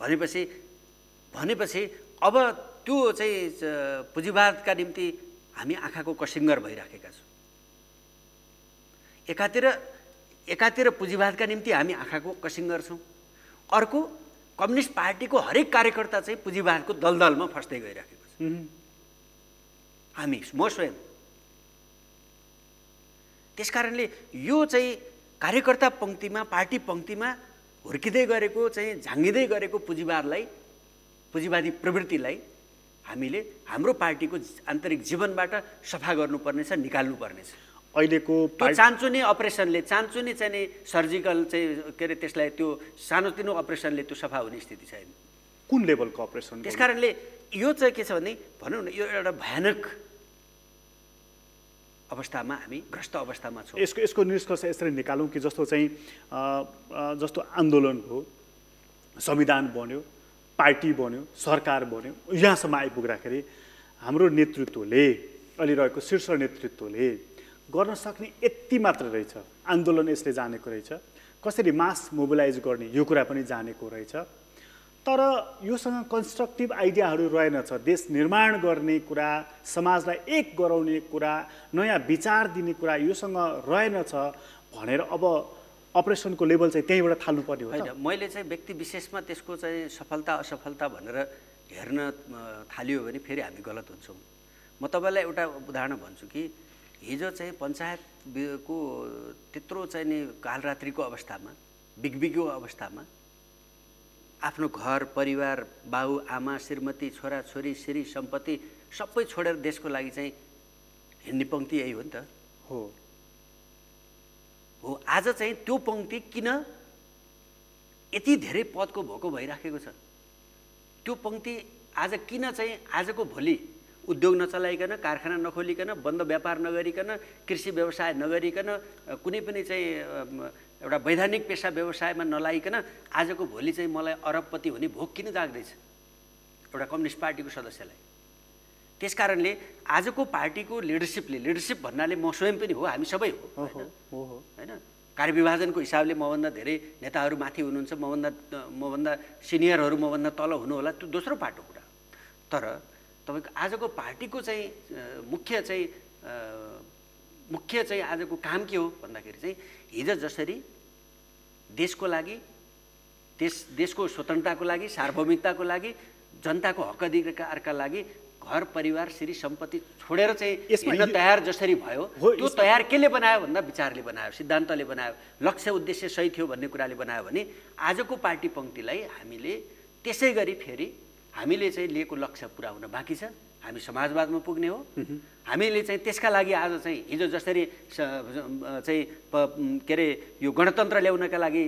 भनेपछि अब त्यो चाहिँ पुँजीवादका निम्ति हामी आँखाको कसिङ्गर भइराखेका छौँ। एकातिर पुँजीवादका निम्ति हामी आँखाको कसिङ्गर छौँ, अर्को कम्युनिस्ट पार्टीको हरेक कार्यकर्ता चाहिँ पुँजीवादको दलदलमा फस्दै गइराखेको छ। हामी स्वयं त्यसकारणले यो चाहिँ कार्यकर्ता पङ्क्तिमा, पार्टी पङ्क्तिमा हुर्किँदै गरेको चाहिँ झाँगिँदै गरेको पुँजीवादलाई, पुँजीवादी प्रवृत्तिलाई हामीले हाम्रो पार्टीको आन्तरिक जीवनबाट सफा गर्नुपर्नेछ, निकाल्नुपर्नेछ। अहिलेको चान्चुने अपरेसनले, चान्चुने चाहिँ सर्जिकल चाहिँ के अरे त्यसलाई त्यो सानोतिनो अपरेसनले त्यो सफा हुने स्थिति छैन। कुन लेभलको अपरेसन? त्यसकारणले यो चाहिँ के छ भने, भनौँ न, यो एउटा भयानक अवस्थामा हामी ग्रस्त अवस्थामा छौँ। यसको निष्कर्ष यसरी निकालौँ कि जस्तो आन्दोलन हो, संविधान बन्यो, पार्टी बन्यो, सरकार बन्यो, यहाँसम्म आइपुग्दाखेरि हाम्रो नेतृत्वले, अहिले रहेको शीर्ष नेतृत्वले गर्न सक्ने यति मात्र रहेछ। आन्दोलन यसले जानेको रहेछ, कसरी मास मोबिलाइज गर्ने यो कुरा पनि जानेको रहेछ, तर योसँग कन्स्ट्रक्टिभ आइडियाहरू रहेनछ। देश निर्माण गर्ने कुरा, समाजलाई एक गराउने कुरा, नयाँ विचार दिने कुरा योसँग रहेनछ भनेर अब अपरेसनको लेभल चाहिँ त्यहीँबाट थाल्नुपर्ने हो। होइन, मैले चाहिँ व्यक्ति विशेषमा त्यसको चाहिँ सफलता असफलता भनेर हेर्न थालियो भने फेरि हामी गलत हुन्छौँ। म तपाईँलाई एउटा उदाहरण भन्छु कि हिजो चाहिँ पञ्चायतको त्यत्रो चाहिँ नि कालरात्रिको अवस्थामा, बिग्बिग्यो अवस्थामा आफ्नो घर, परिवार, बाउ आमा, श्रीमती, छोरा छोरी, श्री सम्पत्ति सबै छोडेर देशको लागि चाहिँ हिँड्ने पङ्क्ति यही हो नि त। हो, आज चाहिँ त्यो पङ्क्ति किन यति धेरै पदको भोको भइराखेको छ? त्यो पङ्क्ति आज किन चाहिँ आजको भोलि उद्योग नचलाइकन, कारखाना नखोलिकन, बन्द व्यापार नगरिकन, कृषि व्यवसाय नगरिकन, कुनै पनि चाहिँ एउटा वैधानिक पेसा व्यवसायमा नलाइकन आजको भोलि चाहिँ मलाई अरबपति हुने भोक किन जाग्दैछ एउटा कम्युनिस्ट पार्टीको सदस्यलाई? त्यसकारणले आजको पार्टीको लिडरसिप भन्नाले म स्वयं पनि हो, हामी सबै हो होइन। कार्यविभाजनको हिसाबले मभन्दा धेरै नेताहरू माथि हुनुहुन्छ, मभन्दा सिनियरहरू मभन्दा तल हुनुहोला, त्यो दोस्रो पाटो कुरा। तर तपाईँको आजको पार्टीको चाहिँ मुख्य चाहिँ आजको काम के हो भन्दाखेरि चाहिँ हिजो जसरी देशको लागि, देशको स्वतन्त्रताको लागि, सार्वभौमिकताको लागि, जनताको हक अधिकारका लागि घर, परिवार, श्री सम्पत्ति छोडेर चाहिँ तयार जसरी भयो, त्यो तयार केले बनायो भन्दा विचारले बनायो, सिद्धान्तले बनायो, लक्ष्य उद्देश्य सही थियो भन्ने कुराले बनायो भने आजको पार्टी पङ्क्तिलाई हामीले त्यसै गरी फेरि हामीले चाहिँ लिएको लक्ष्य पुरा हुन बाँकी छ। हामी समाजवादमा पुग्ने हो। हामीले चाहिँ त्यसका लागि आज चाहिँ हिजो जसरी चाहिँ के अरे यो गणतन्त्र ल्याउनका लागि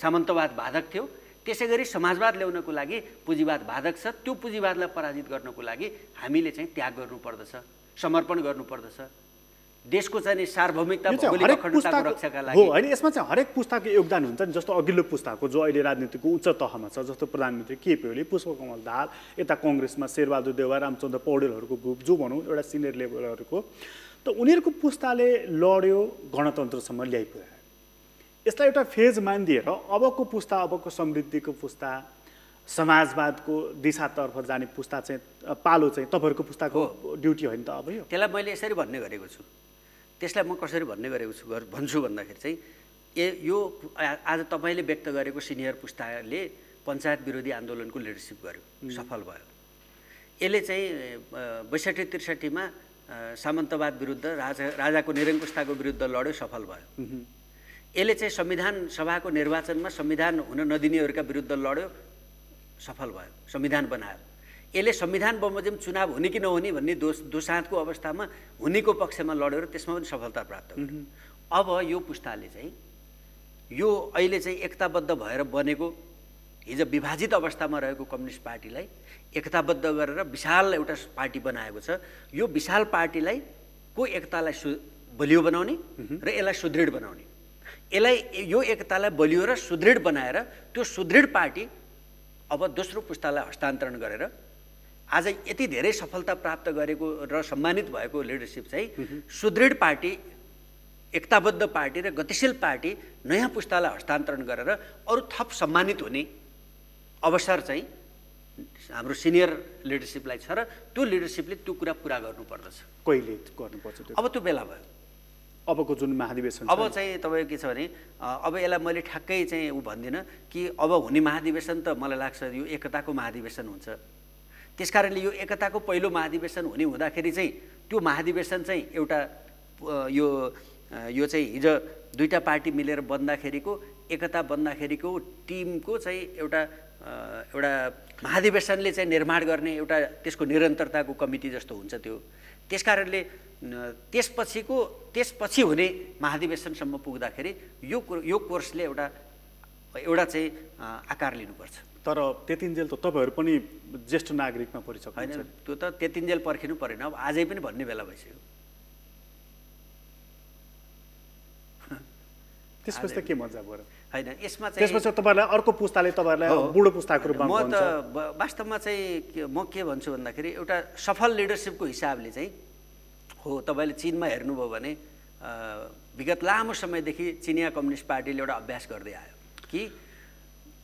सामन्तवाद बाधक थियो, त्यसैगरी समाजवाद ल्याउनको लागि पुँजीवाद बाधक छ। त्यो पुँजीवादलाई पराजित गर्नको लागि हामीले चाहिँ त्याग गर्नुपर्दछ, समर्पण गर्नुपर्दछ देशको चाहिँ सार्वभौमिकता भौगोलिक अखण्डताको रक्षाका लागि हो। हैन यसमा चाहिँ हरेक पुस्ताको योगदान हुन्छ नि। जस्तो अघिल्लो पुस्ताको जो अहिले राजनीतिको उच्च तहमा छ, जस्तो प्रधानमन्त्री केपी ओली, पुष्पकमल दाल, यता कांग्रेसमा शेरबहादुर देउवा, रामचंद्र पौडेलहरुको ग्रुप जो भनौं एउटा सिनियर लेभलहरुको, त उनीहरुको पुस्ताले लड्यो गणतन्त्रसम्म ल्याइपुग्यो। यसलाई एउटा फेज मानिदिएर अबको पुस्ता, अबको समृद्धिको पुस्ता, समाजवादको दिशातर्फ जाने पुस्ता चाहिँ पालो चाहिँ तपाईहरुको पुस्ताको ड्युटी हो नि त। अब यो त्यसलाई मैले यसरी भन्ने गरेको छु, त्यसलाई म कसरी भन्ने गरेको छु भन्छु भन्दाखेरि चाहिँ यो आज तपाईले व्यक्त गरेको सिनियर पुस्ताले पञ्चायत विरोधी आन्दोलनको लिडरसिप गर्यो, सफल भयो। यसले चाहिँ ६२-६३मा सामन्तवाद विरुद्ध राजाको निरङ्कुशताको विरुद्ध लड्यो, सफल भयो। यसले चाहिँ संविधान सभाको निर्वाचनमा संविधान हुन नदिनेहरूका विरुद्ध लड्यो, सफल भयो, संविधान बनायो। यसले संविधान बमोजिम चुनाव हुने कि नहुने भन्ने दोसाँधको अवस्थामा हुनेको पक्षमा लड्यो र त्यसमा पनि सफलता प्राप्त गर्यो। अब यो पुस्ताले चाहिँ यो अहिले चाहिँ एकताबद्ध भएर बनेको हिजो विभाजित अवस्थामा रहेको कम्युनिस्ट पार्टीलाई एकताबद्ध गरेर विशाल एउटा पार्टी बनाएको छ। यो विशाल पार्टीलाई को एकतालाई बलियो बनाउने र यसलाई सुदृढ बनाउने, यसलाई यो एकतालाई बलियो र सुदृढ बनाएर त्यो सुदृढ पार्टी अब दोस्रो पुस्तालाई हस्तान्तरण गरेर आज यति धेरै सफलता प्राप्त गरेको र सम्मानित भएको लिडरसिप चाहिँ सुदृढ पार्टी, एकताबद्ध पार्टी र गतिशील पार्टी नयाँ पुस्तालाई हस्तान्तरण गरेर अरू थप सम्मानित हुने अवसर चाहिँ हाम्रो सिनियर लिडरसिपलाई छ र त्यो लिडरसिपले त्यो कुरा पुरा गर्नुपर्दछ। कहिले गर्नुपर्छ? अब त्यो बेला भयो, अबको जुन महाधिवेशन। अब चाहिँ तपाईँ के छ भने अब यसलाई मैले ठ्याक्कै चाहिँ उ भन्दिनँ कि अब हुने महाधिवेशन त मलाई लाग्छ यो एकताको महाधिवेशन हुन्छ। त्यसकारणले यो एकताको पहिलो महाधिवेशन हुने हुँदाखेरि चाहिँ त्यो महाधिवेशन चाहिँ एउटा यो यो चाहिँ हिजो दुईटा पार्टी मिलेर बन्दाखेरिको एकता बन्दाखेरिको टिमको चाहिँ एउटा महाधिवेशनले चाहिँ निर्माण गर्ने एउटा त्यसको निरन्तरताको कमिटी जस्तो हुन्छ त्यो। त्यसकारणले त्यसपछि हुने महाधिवेशनसम्म पुग्दाखेरि यो कोर्सले एउटा चाहिँ आकार लिनुपर्छ। तर त्यतिन्जेल त तपाईहरु पनि ज्येष्ठ नागरिकमा परिसक्नु हुन्छ। हैन, त्यो त त्यतिन्जेल पर्खिनु परेन, अब आजै पनि भन्ने बेला भइसक्यो। त्यसपछि त के मजा भयो? हैन, यसमा चाहिँ त्यसपछि तपाईहरुलाई अर्को पुस्ताले तपाईहरुलाई बुढो पुस्ताको रूपमा भन्छ। म त वास्तवमा चाहिँ म के भन्छु भन्दाखेरि एउटा सफल लिडरशिपको हिसाबले चाहिँ हो। तपाईले चीनमा हेर्नुभयो भने विगत लामो समयदेखि चिनिया कम्युनिस्ट पार्टीले एउटा अभ्यास गर्दै आयो कि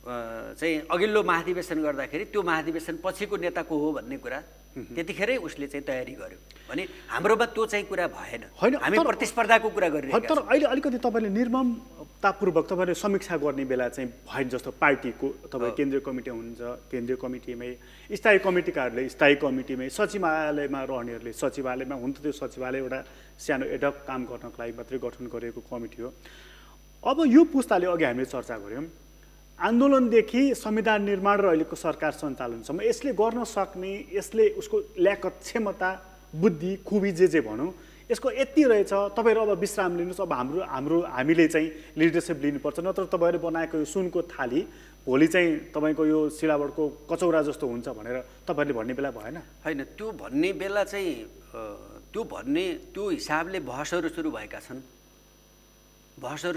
चाहिँ अघिल्लो महाधिवेशन गर्दाखेरि त्यो महाधिवेशन पछिको नेता को हो भन्ने कुरा त्यतिखेरै उसले चाहिँ तयारी गर्यो भने हाम्रोमा त्यो चाहिँ कुरा भएन। हामी प्रतिस्पर्धाको कुरा गरिरहेका छौं। तर अहिले अलिकति तपाईले निर्ममतापूर्वक तपाईले समीक्षा गर्ने बेला चाहिँ भएन। जस्तो पार्टीको तपाई केन्द्रीय कमिटी हुनुहुन्छ, केन्द्रीय कमिटीमै, स्थायी कमिटीकाहरूले स्थायी कमिटीमै, सचिवालयमा रहनेहरूले सचिवालयमा हुनुहुन्छ। त्यो सचिवालय एउटा सानो एडक काम गर्नको लागि मात्रै गठन गरिएको कमिटी हो। अब यो पुस्ताले अघि हामीले चर्चा गर्यौं आन्दोलनदेखि संविधान निर्माण र अहिलेको सरकार सञ्चालनसम्म यसले गर्न सक्ने, यसले उसको ल्याकत, क्षमता, बुद्धि, खुबी जे जे भनौँ यसको यति रहेछ। तपाईहरु अब विश्राम लिनुहोस्, अब हामीले चाहिँ लिडरशिप लिनुपर्छ, नत्र तपाईहरुले बनाएको यो सुनको थाली भोलि चाहिँ तपाईको यो सिलावटको कचौरा जस्तो हुन्छ भनेर तपाईहरुले भन्ने बेला भएन। हैन, त्यो भन्ने बेला चाहिँ त्यो हिसाबले बहसहरु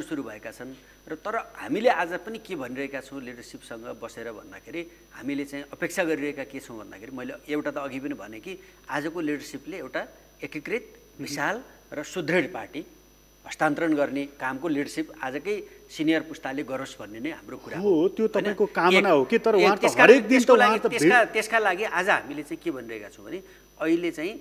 सुरु भएका छन्, र तर हामीले आज पनि के भनिरहेका छौँ लिडरसिपसँग बसेर भन्दाखेरि हामीले चाहिँ अपेक्षा गरिरहेका के छौँ भन्दाखेरि मैले एउटा त अघि पनि भने कि आजको लिडरसिपले एउटा एकीकृत, विशाल र सुदृढ पार्टी हस्तान्तरण गर्ने कामको लिडरसिप आजकै सिनियर पुस्ताले गरोस् भन्ने नै हाम्रो कुरा हो। त्यो तपाईको कामना हो कि? तर त्यसका लागि आज हामीले चाहिँ के भनिरहेका छौँ भने अहिले चाहिँ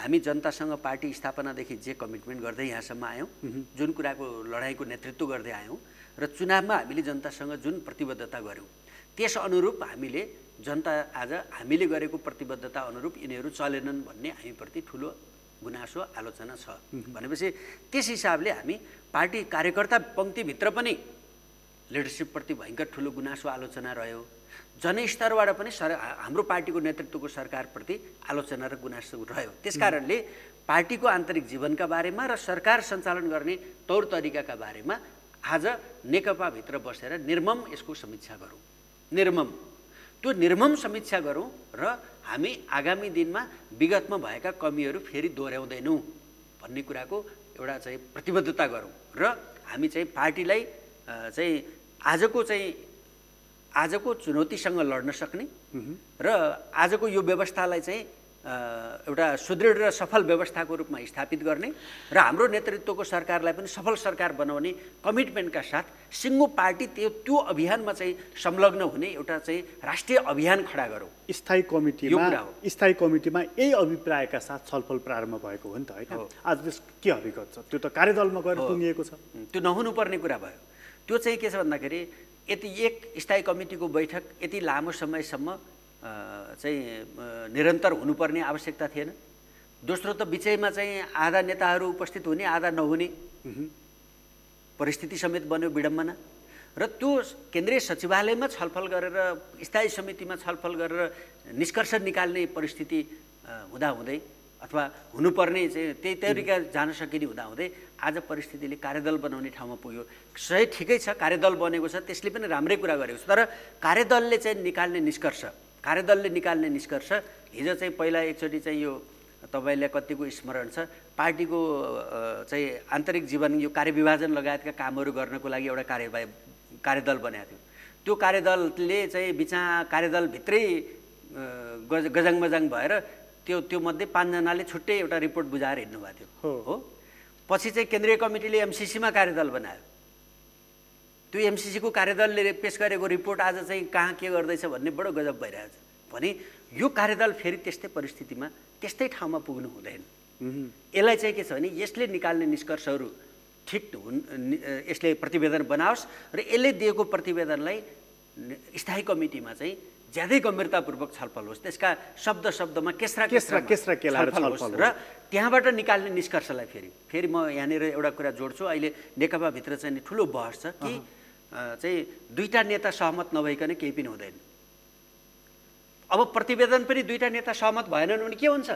हामी जनतासँग पार्टी स्थापनादेखि जे कमिटमेन्ट गर्दै यहाँसम्म आयौँ, जुन कुराको लडाइँको नेतृत्व गर्दै आयौँ र चुनावमा हामीले जनतासँग जुन प्रतिबद्धता गर्यौँ त्यस अनुरूप हामीले जनता आज हामीले गरेको प्रतिबद्धता अनुरूप यिनीहरू चलेनन् भन्ने हामीप्रति ठुलो गुनासो, आलोचना छ। भनेपछि त्यस हिसाबले हामी पार्टी कार्यकर्ता पङ्क्तिभित्र पनि लिडरसिपप्रति भयङ्कर ठुलो गुनासो, आलोचना रह्यो। जनस्तरबाट पनि हाम्रो पार्टीको नेतृत्वको सरकारप्रति आलोचना र गुनासो रह्यो। त्यसकारणले पार्टीको आन्तरिक जीवनका बारेमा र सरकार सञ्चालन गर्ने तौर तरिकाका बारेमा आज नेकपा भित्र बसेर निर्मम यसको समीक्षा गरौँ, निर्मम त्यो निर्मम समीक्षा गरौँ र हामी आगामी दिनमा विगतमा भएका कमीहरू फेरि दोहोऱ्याउँदैनौँ भन्ने कुराको एउटा चाहिँ प्रतिबद्धता गरौँ र हामी चाहिँ पार्टीलाई चाहिँ आजको चुनौतीसँग लड्न सक्ने र आजको यो व्यवस्थालाई चाहिँ एउटा सुदृढ र सफल व्यवस्थाको रूपमा स्थापित गर्ने र हाम्रो नेतृत्वको सरकारलाई पनि सफल सरकार बनाउने कमिटमेन्टका साथ सिङ्गो पार्टी त्यो अभियानमा चाहिँ संलग्न हुने एउटा चाहिँ राष्ट्रिय अभियान खडा गरौँ। स्थायी कमिटीमा यही अभिप्रायका साथ छलफल प्रारम्भ भएको हो नि त, होइन? आज के हकीकत छ, त्यो त कार्यदलमा गएर टुङ्गिएको छ, त्यो नहुनुपर्ने कुरा भयो। त्यो चाहिँ के छ भन्दाखेरि यति एक स्थायी कमिटीको बैठक यति लामो समयसम्म चाहिँ निरन्तर हुनुपर्ने आवश्यकता थिएन। दोस्रो त बिचैमा चाहिँ आधा नेताहरू उपस्थित हुने आधा नहुने परिस्थिति समेत बन्यो, विडम्बना। र त्यो केन्द्रीय सचिवालयमा छलफल गरेर स्थायी समितिमा छलफल गरेर निष्कर्ष निकाल्ने परिस्थिति हुँदाहुँदै अथवा हुनुपर्ने चाहिँ त्यही तरिका जान सकिने हुँदाहुँदै आज परिस्थितिले कार्यदल बनाउने ठाउँमा पुग्यो। सही ठिकै छ, कार्यदल बनेको छ, त्यसले पनि राम्रै कुरा गरेको छ। तर कार्यदलले चाहिँ निकाल्ने निष्कर्ष, हिजो चाहिँ पहिला एकचोटि चाहिँ यो तपाईँलाई कतिको स्मरण छ, पार्टीको चाहिँ आन्तरिक जीवन यो कार्यविभाजन लगायतका कामहरू गर्नको लागि एउटा कार्यदल बनाएको थियो। त्यो कार्यदलले चाहिँ कार्यदलभित्रै गजाङमजाङ भएर त्यो मध्ये पाँचजनाले छुट्टै एउटा रिपोर्ट बुझाएर हिँड्नु भएको थियो। हो, पछि चाहिँ केन्द्रीय कमिटीले एमसिसीमा कार्यदल बनायो। त्यो एमसिसीको कार्यदलले पेश गरेको रिपोर्ट आज चाहिँ कहाँ के गर्दैछ भन्ने बडो गजब भइरहेछ भने यो कार्यदल फेरि त्यस्तै परिस्थितिमा त्यस्तै ठाउँमा पुग्नु हुँदैन। यसलाई चाहिँ के छ भने यसले निकाल्ने निष्कर्षहरू ठिक हुन्, यसले प्रतिवेदन बनाओस् र यसले दिएको प्रतिवेदनलाई स्थायी कमिटीमा चाहिँ ज्यादै गम्भीरतापूर्वक छलफल होस्, त्यसका शब्दमा केस्रा केलाएर छलफल र त्यहाँबाट निकाल्ने निष्कर्षलाई फेरि म यहाँनिर एउटा कुरा जोड्छु। अहिले नेकपाभित्र चाहिँ ठुलो बहस छ कि चाहिँ दुईटा नेता सहमत नभइकन केही पनि हुँदैन। अब प्रतिवेदन पनि दुईटा नेता सहमत भएनन् भने के हुन्छ?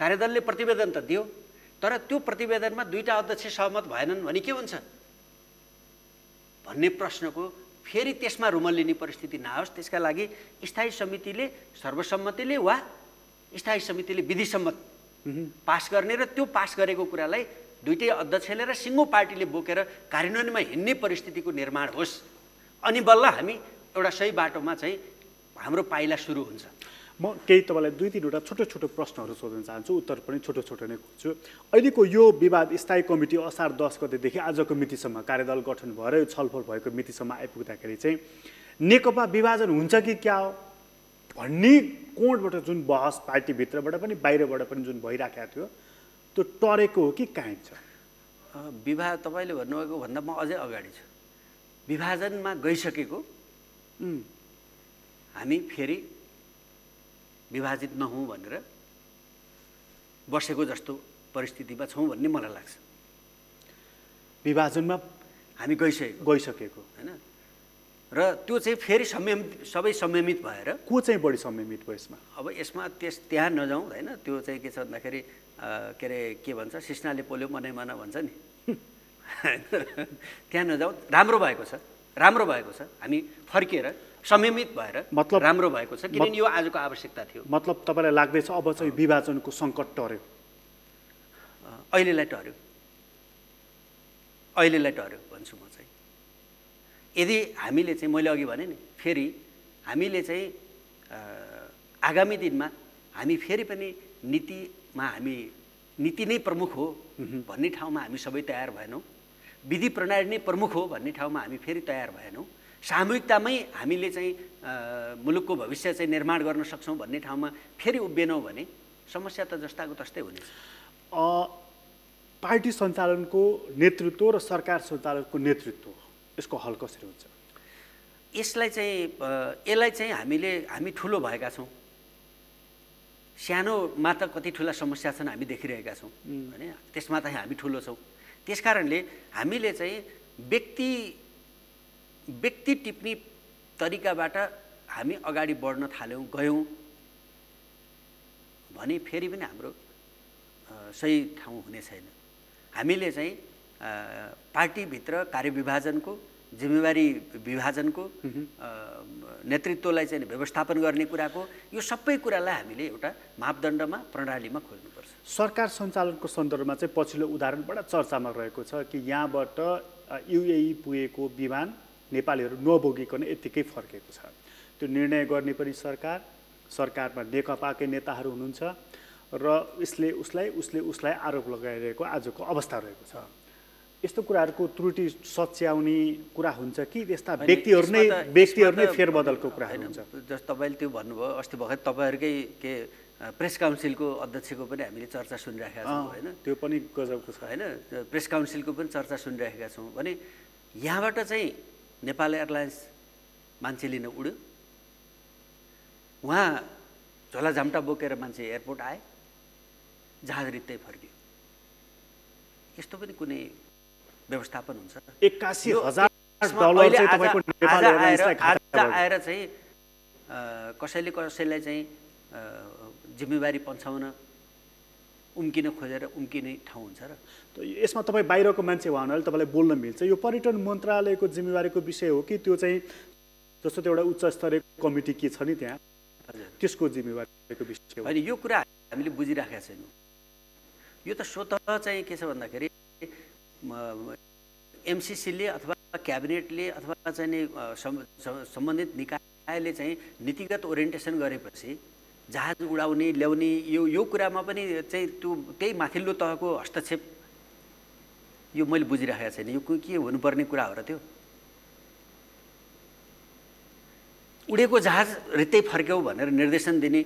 कार्यदलले प्रतिवेदन त दियो, तर त्यो प्रतिवेदनमा दुईटा अध्यक्ष सहमत भएनन् भने के हुन्छ भन्ने प्रश्नको फेरि त्यसमा रुमल्लिने परिस्थिति नआओस्, त्यसका लागि स्थायी समितिले सर्वसम्मतिले वा स्थायी समितिले विधिसम्मत पास गर्ने र त्यो पास गरेको कुरालाई दुईटै अध्यक्षले र सिङ्गो पार्टीले बोकेर कार्यान्वयनमा हिँड्ने परिस्थितिको निर्माण होस्, अनि बल्ल हामी एउटा सही बाटोमा चाहिँ हाम्रो पाइला सुरु हुन्छ। म केही तपाईँलाई दुई तिनवटा छोटो छोटो प्रश्नहरू सोध्न चाहन्छु, उत्तर पनि छोटो छोटो नै खोज्छु। अहिलेको यो विवाद स्थायी कमिटी असार 10 गतेदेखि आजको मितिसम्म कार्यदल गठन भएर छलफल भएको मितिसम्म आइपुग्दाखेरि चाहिँ नेकपा विभाजन हुन्छ कि क्या हो भन्ने कोणबाट जुन बहस पार्टीभित्रबाट पनि बाहिरबाट पनि जुन भइराखेको थियो त्यो टरेको हो कि कायम छ? विवाह तपाईँले भन्नुभएको भन्दा म अझै अगाडि छु। विभाजनमा गइसकेको हामी फेरि विभाजित नहौँ भनेर बसेको जस्तो परिस्थितिमा छौँ भन्ने मलाई लाग्छ। विभाजनमा हामी गइसकेको होइन, र त्यो चाहिँ फेरि सबै संयमित भएर को चाहिँ बढी संयमित भयो यसमा? अब यसमा त्यहाँ नजाउँ होइन, त्यो चाहिँ के छ भन्दाखेरि के भन्छ सिस्नाले पोल्यो मनै भन्छ नि त्यहाँ नजाउँ। राम्रो भएको छ हामी फर्किएर संयमित भएर राम्रो भएको छ, किनभने यो आजको आवश्यकता थियो। तपाईँलाई लाग्दैछ अब चाहिँ विभाजनको सङ्कट टर्यो? अहिलेलाई टर्यो भन्छु म चाहिँ। यदि हामीले चाहिँ मैले अघि भने नि फेरि हामीले चाहिँ आगामी दिनमा हामी फेरि पनि नीति नै प्रमुख हो भन्ने ठाउँमा हामी सबै तयार भएनौँ, विधि प्रणाली नै प्रमुख हो भन्ने ठाउँमा हामी फेरि तयार भएनौँ, सामूहिकतामै हामीले चाहिँ मुलुकको भविष्य चाहिँ निर्माण गर्न सक्छौँ भन्ने ठाउँमा फेरि उभिएनौँ भने समस्या त जस्ताको तस्तै हुनेछ। पार्टी सञ्चालनको नेतृत्व र सरकार सञ्चालनको नेतृत्व यसको हल कसरी हुन्छ? यसलाई चाहिँ हामी ठुलो भएका छौँ, सानोमा त कति ठुला समस्या छन् हामी देखिरहेका छौँ होइन, त्यसमा त हामी ठुलो छौँ। त्यसकारणले हामीले चाहिँ व्यक्ति टिप्ने त तरिकाबाट हामी अगाडि बढ्न थाल्यौं गयौं भने फेरि पनि हाम्रो सही ठाउँ हुने छैन। हामीले चाहिँ पार्टीभित्र कार्यविभाजनको जिम्मेवारी विभाजनको नेतृत्वलाई चाहिँ व्यवस्थापन गर्ने कुराको यो सबै कुरालाई हामीले एउटा मापदण्डमा प्रणालीमा खोज्नुपर्छ। सरकार सञ्चालनको सन्दर्भमा चाहिँ पछिल्लो उदाहरण बडा चर्चामा रहेको छ कि यहाँबाट युएई पुगेको विमान नेपालीहरू नबोगिकन यतिकै फर्केको छ। त्यो निर्णय गर्ने पनि सरकार, सरकारमा नेकपाकै नेताहरू हुनुहुन्छ र यसले उसलाई उसले उसलाई आरोप लगाइरहेको आजको अवस्था रहेको छ। यस्तो कुराहरुको त्रुटि सच्याउने कुरा हुन्छ कि त्यस्ता व्यक्तिहरु नै फेरबदलको कुरा हुन्छ? जस्तो तपाईले त्यो भन्नुभयो अस्ति भर्खर तपाईहरुकै के प्रेस काउन्सिलको अध्यक्षको पनि हामीले चर्चा सुनिरहेका छौं हैन, त्यो पनि गजबको छ हैन। प्रेस काउन्सिलको पनि चर्चा सुनिरहेका छौं भने यहाँबाट चाहिँ नेपाल एयरलाइन्स मान्छे लिन उड्यो, उहाँ झोलाझाम्टा बोकेर मान्छे एयरपोर्ट आए, जहाज रित्तै फर्कियो। यस्तो पनि कुनै व्यवस्थापन हुन्छ? $81,000 चाहिँ तपाईको नेपाल एयरलाइन्सलाई खाता आएर चाहिँ कसैलाई चाहिँ जिम्मेवारी पन्छाउन उम्किन खोजेर उम्किने ठाउँ हुन्छ र? यसमा तपाईँ बाहिरको मान्छे हुनाले तपाईलाई बोल्न मिल्छ। यो पर्यटन मन्त्रालयको जिम्मेवारीको विषय हो कि त्यो चाहिँ जस्तो त्यो एउटा उच्च स्तरीय कमिटी के छ नि त्यहाँ त्यसको जिम्मेवारीको विषय हो? यो कुरा हामीले बुझिराखेका छैनौँ। यो त स्वतः चाहिँ के छ भन्दाखेरि एमसीसीले अथवा क्याबिनेटले अथवा चाहिँ सम्बन्धित निकायले चाहिँ नीतिगत ओरिएन्टेसन गरेपछि जहाज उडाउने ल्याउने यो कुरामा पनि चाहिँ त्यो त्यही माथिल्लो तहको हस्तक्षेप यो मैले बुझिराखेको छैन। यो के हुनुपर्ने कुरा हो र? त्यो उडेको जहाज रित्तै फर्क्यौ भनेर निर्देशन दिने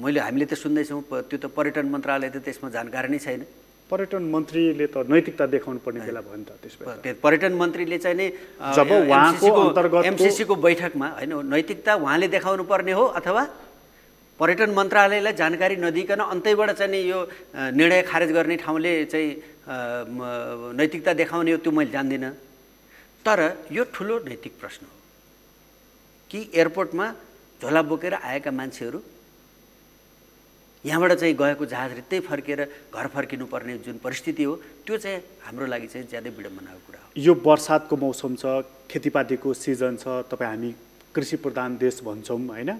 हामीले त सुन्दैछौँ। त्यो त पर्यटन मन्त्रालय त त्यसमा जानकार नै छैन। पर्यटन मन्त्रीले त नैतिकता देखाउनु पर्ने बेला भयो नि त। त्यसपछि पर्यटन मन्त्रीले चाहिँ नि जब उहाँको अन्तर्गत एमसीसीको बैठकमा हैन नैतिकता उहाँले देखाउनु पर्ने हो अथवा पर्यटन मन्त्रालयलाई जानकारी नदिकन अन्तैबाट चाहिँ यो निर्णय खारेज गर्ने ठाउँले चाहिँ नैतिकता देखाउने हो त्यो मैले जान्दिनँ। तर यो ठुलो नैतिक प्रश्न हो कि एयरपोर्टमा झोला बोकेर आएका मान्छेहरू यहाँबाट चाहिँ गएको जहाज रित्तै फर्केर घर फर्किनुपर्ने जुन परिस्थिति हो त्यो चाहिँ हाम्रो लागि चाहिँ ज्यादै विडम्बनाको कुरा हो। यो बर्सातको मौसम छ, खेतीपातीको सिजन छ, तपाईँ हामी कृषि प्रधान देश भन्छौँ होइन,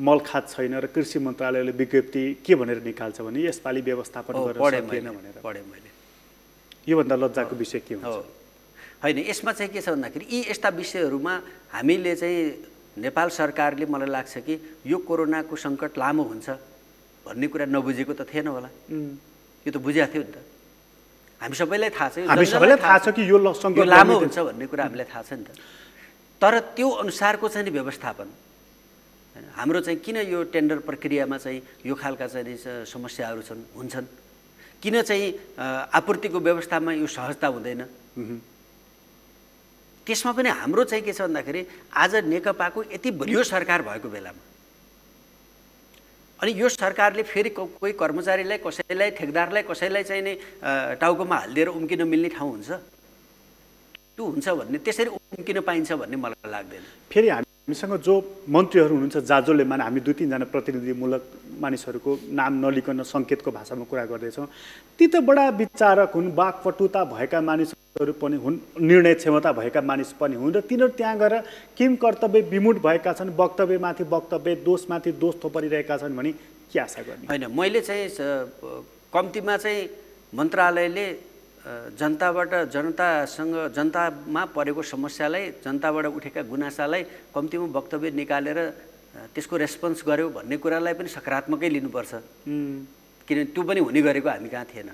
मल खाद छैन र कृषि मन्त्रालयले विज्ञप्ति के भनेर निकाल्छ भने यसपालि व्यवस्थापन गर्न सकिएन भनेर। पढे मैले। योभन्दा लज्जाको विषय के हुन्छ? होइन, यसमा चाहिँ के छ भन्दाखेरि यी यस्ता विषयहरूमा हामीले चाहिँ नेपाल सरकारले मलाई लाग्छ कि यो कोरोनाको सङ्कट लामो हुन्छ भन्ने कुरा नबुझेको त थिएन होला। यो त बुझेको थियो नि त। हामी सबैलाई थाहा छ कि यो लामो हुन्छ भन्ने कुरा हामीलाई थाहा छ नि त। तर त्यो अनुसारको चाहिँ नि व्यवस्थापन हैन हाम्रो चाहिँ किन यो टेन्डर प्रक्रियामा चाहिँ यो खालका चाहिँ समस्याहरू हुन्छन्? किन चाहिँ आपूर्तिको व्यवस्थामा यो सहजता हुँदैन? त्यसमा पनि हाम्रो चाहिँ के छ भन्दाखेरि आज नेकपाको यति बलियो सरकार भएको बेलामा अनि यो सरकारले फेरि कोही कर्मचारीलाई कसैलाई ठेकदारलाई कसैलाई चाहिँ नि टाउकोमा हालिदिएर उम्किन मिल्ने ठाउँ हुन्छ? त्यो हुन्छ भन्ने त्यसरी उम्किन पाइन्छ भन्ने मलाई लाग्दैन। फेरि हामीसँग जो मन्त्रीहरू हुनुहुन्छ जाजोले माने हामी दुई तीनजना प्रतिनिधिमूलक मानिसहरूको नाम नलिकन सङ्केतको भाषामा कुरा गर्दैछौँ। ती त बडा विचारक हुन्, वाक्पटुता भएका मानिसहरू पनि हुन्, निर्णय क्षमता भएका मानिस पनि हुन् र तिनीहरू त्यहाँ गएर किम कर्तव्य विमुट भएका छन्, वक्तव्यमाथि वक्तव्य दोषमाथि दोष थोपरिरहेका छन् भने के आशा गर्ने? होइन, मैले चाहिँ कम्तीमा चाहिँ मन्त्रालयले जनतामा परेको समस्यालाई जनताबाट उठेका गुनासालाई कम्तीमा वक्तव्य निकालेर त्यसको रेस्पोन्स गर्यो भन्ने कुरालाई पनि सकारात्मकै लिनुपर्छ। किनभने त्यो पनि हुने गरेको हामी कहाँ थिएन।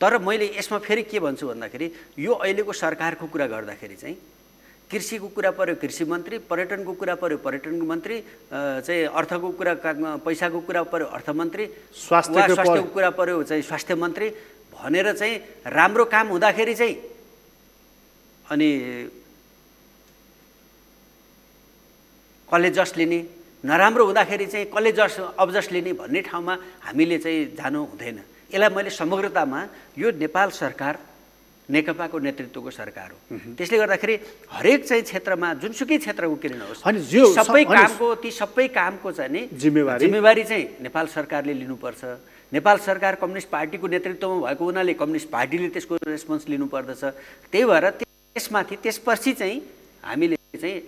तर मैले यसमा फेरि के भन्छु भन्दाखेरि यो अहिलेको सरकारको कुरा गर्दाखेरि चाहिँ कृषिको कुरा पर्यो कृषि मन्त्री, पर्यटनको कुरा पर्यो पर्यटन मन्त्री, चाहिँ अर्थको कुरा पैसाको कुरा पर्यो अर्थमन्त्री, स्वास्थ्यको कुरा पर्यो चाहिँ स्वास्थ्य मन्त्री भनेर चाहिँ राम्रो काम हुँदाखेरि चाहिँ अनि कसले जस लिने, नराम्रो हुँदाखेरि चाहिँ कसले जस अबजस लिने भन्ने ठाउँमा हामीले चाहिँ जानु हुँदैन। यसलाई मैले समग्रतामा यो नेपाल सरकार नेकपाको नेतृत्वको सरकार हो। त्यसले गर्दाखेरि हरेक चाहिँ क्षेत्रमा जुनसुकै क्षेत्र उकिन होस् ती सबै कामको चाहिँ नि जिम्मेवारी चाहिँ नेपाल सरकारले लिनुपर्छ। नेपाल सरकार कम्युनिस्ट पार्टीको नेतृत्वमा भएको हुनाले कम्युनिस्ट पार्टीले त्यसको रेस्पोन्स लिनुपर्दछ। त्यही भएर त्यसमाथि त्यसपछि चाहिँ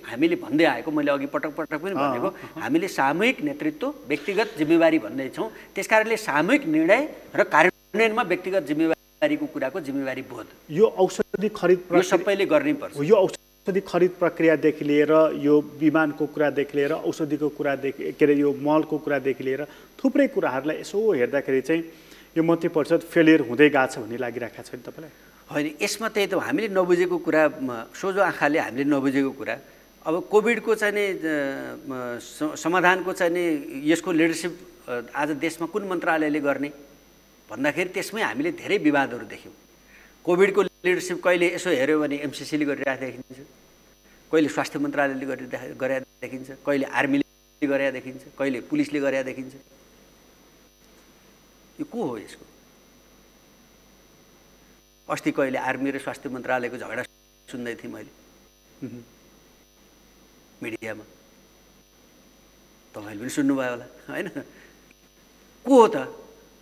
हामीले भन्दै आएको, मैले अघि पटक पनि भनेको, हामीले सामूहिक नेतृत्व व्यक्तिगत जिम्मेवारी भन्दै छौँ। त्यसकारणले सामूहिक निर्णय र कार्यान्वयनमा व्यक्तिगत जिम्मेवारीको कुराको जिम्मेवारी बोध यो औषधि खरिद सबैले गर्नै पर्छ। यो औषधि खरिद प्रक्रियादेखि लिएर यो विमानको कुरादेखि लिएर औषधिको कुरादेखि के अरे यो मलको कुरादेखि लिएर थुप्रै कुराहरूलाई यसो हेर्दाखेरि चाहिँ यो मन्त्री परिषद फेलियर हुँदै गएको छ भन्ने लागिरहेको छ नि तपाईँलाई? होइन, यसमा त्यही त हामीले नबुझेको कुरा, सोझो आँखाले हामीले नबुझेको कुरा। अब कोभिडको चाहिँ नि समाधानको चाहिँ नि यसको लिडरसिप आज देशमा कुन मन्त्रालयले गर्ने भन्दाखेरि त्यसमै हामीले धेरै विवादहरू देख्यौँ। कोभिडको लिडरसिप कहिले यसो हेऱ्यो भने एमसिसीले गरिरहेको देखिन्छ, कहिले स्वास्थ्य मन्त्रालयले गरिरहेको देखिन्छ, कहिले आर्मीले गरिरहेको देखिन्छ, कहिले पुलिसले गरिरहेको देखिन्छ। यो को हो? यसको अस्ति कहिले आर्मी र स्वास्थ्य मन्त्रालयको झगडा सुन्दै थिएँ मैले मिडियामा, तपाईँले पनि सुन्नुभयो होला होइन? को हो त?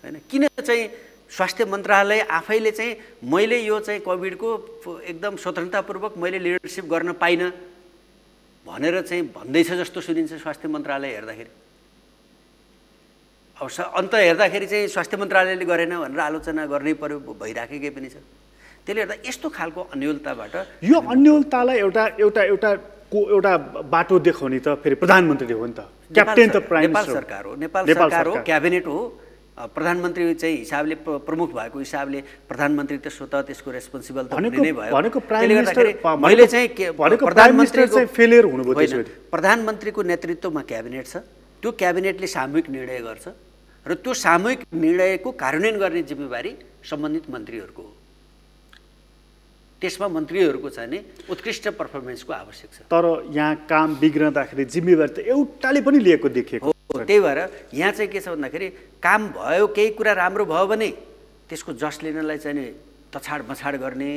होइन, किन चाहिँ स्वास्थ्य मन्त्रालय आफैले चाहिँ मैले यो चाहिँ कोभिडको एकदम स्वतन्त्रतापूर्वक मैले लिडरसिप गर्न पाइनँ भनेर चाहिँ भन्दैछ जस्तो सुनिन्छ स्वास्थ्य मन्त्रालय हेर्दाखेरि। अब अन्त हेर्दाखेरि चाहिँ स्वास्थ्य मन्त्रालयले गरेन भनेर आलोचना गर्नै पर्यो, भइराखेकै पनि छ। त्यसले गर्दा यस्तो खालको अन्योलताबाट यो अन्योलतालाई एउटा एउटा एउटा को एउटा बाटो देखाउने त फेरि प्रधानमन्त्रीले हो नि त। क्याप्टेन त नेपाल सरकार हो, नेपाल सरकार हो, क्याबिनेट हो। प्रधानमन्त्री चाहिँ हिसाबले प्रमुख भएको हिसाबले प्रधानमन्त्री त स्वतः त्यसको रेस्पोन्सिबल त नै भयो। मैले चाहिँ प्रधानमन्त्री चाहिँ फेलियर हुनुभयो त्यसले। प्रधानमन्त्रीको नेतृत्वमा क्याबिनेट छ, त्यो क्याबिनेटले सामूहिक निर्णय गर्छ र त्यो सामूहिक निर्णयको कार्यान्वयन गर्ने जिम्मेवारी सम्बन्धित मन्त्रीहरूको हो। त्यसमा मन्त्रीहरूको चाहिँ नि उत्कृष्ट पर्फर्मेन्सको आवश्यक छ। तर यहाँ काम बिग्रँदाखेरि जिम्मेवारी त एउटाले पनि लिएको देखिएको हो। त्यही भएर यहाँ चाहिँ के छ भन्दाखेरि काम भयो, केही कुरा राम्रो भयो भने त्यसको जस लिनलाई चाहिँ नि तछाड मछाड गर्ने,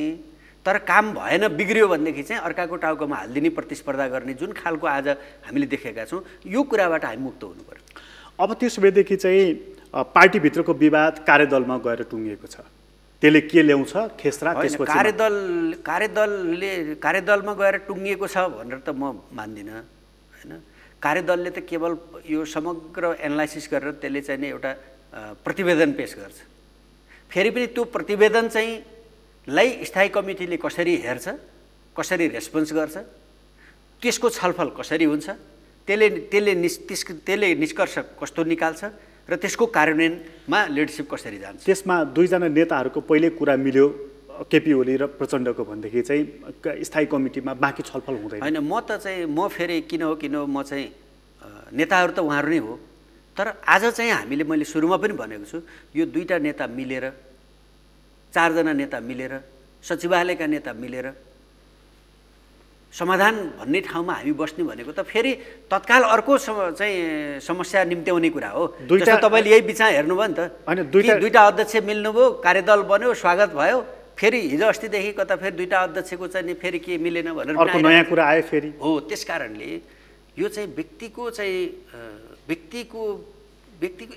तर काम भएन बिग्रियो भनेदेखि चाहिँ अर्काको टाउकोमा हालिदिने प्रतिस्पर्धा गर्ने जुन खालको आज हामीले देखेका छौँ, यो कुराबाट हामी मुक्त हुनु पर्यो। अब त्यस बेदेखि चाहिँ पार्टीभित्रको विवाद कार्यदलमा गएर टुङ्गिएको छ, त्यसले के ल्याउँछ खेसरा? त्यसपछि कार्यदलमा गएर टुङ्गिएको छ भनेर त म मान्दिनँ होइन। कार्यदलले त केवल यो समग्र एनालाइसिस गरेर त्यसले चाहिँ नि एउटा प्रतिवेदन पेस गर्छ। फेरि पनि त्यो प्रतिवेदन चाहिँ लाई स्थायी कमिटीले कसरी हेर्छ, कसरी रेस्पोन्स गर्छ, त्यसको छलफल कसरी हुन्छ, त्यसले निष्कर्ष कस्तो निकाल्छ र त्यसको कार्यान्वयनमा लिडरसिप कसरी जान्छ। त्यसमा दुईजना नेताहरूको पहिले कुरा मिल्यो, केपी ओली र प्रचण्डको भनेदेखि चाहिँ स्थायी कमिटीमा बाँकी छलफल हुँदैन। होइन, म फेरि किन हो म चाहिँ नेताहरू त उहाँहरू नै हो, तर आज चाहिँ मैले सुरुमा पनि भनेको छु, यो दुईवटा नेता मिलेर, चारजना नेता मिलेर, सचिवालयका नेता मिलेर समाधान भन्ने ठाउँमा हामी बस्ने भनेको त फेरि तत्काल अर्को चाहिँ समस्या निम्त्याउने कुरा हो। जस्तो तपाईँले यही विचार हेर्नुभयो नि त, दुईटा अध्यक्ष मिल्नुभयो, कार्यदल बन्यो, स्वागत भयो, फेरि हिजो अस्तिदेखि कता फेरि दुईटा अध्यक्षको चाहिँ फेरि के मिलेन भनेर अर्को नयाँ कुरा आयो फेरि हो। त्यस कारणले यो चाहिँ व्यक्तिको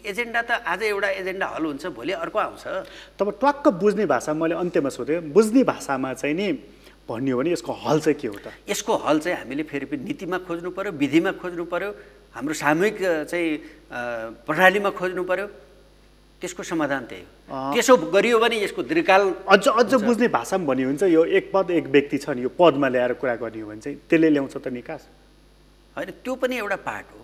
एजेन्डा त आज एउटा एजेन्डा हल हुन्छ, भोलि अर्को आउँछ। तब ट्वाक्क बुझ्ने भाषा मैले अन्त्यमा सोधेँ, बुझ्ने भाषामा चाहिँ नि भन्ने हो भने यसको हल चाहिँ के हो त? यसको हल चाहिँ हामीले फेरि पनि नीतिमा खोज्नु पऱ्यो, विधिमा खोज्नु पऱ्यो, हाम्रो सामूहिक चाहिँ प्रणालीमा खोज्नु पऱ्यो। त्यसको समाधान त्यही हो। त्यसो गरियो भने यसको दीर्घकाल अझ बुझ्ने भाषामा भन्ने हुन्छ। यो एक पद एक व्यक्ति छ नि, यो पदमा ल्याएर कुरा गर्ने हो भने चाहिँ त्यसले ल्याउँछ त निकास? होइन, त्यो पनि एउटा पार्ट हो।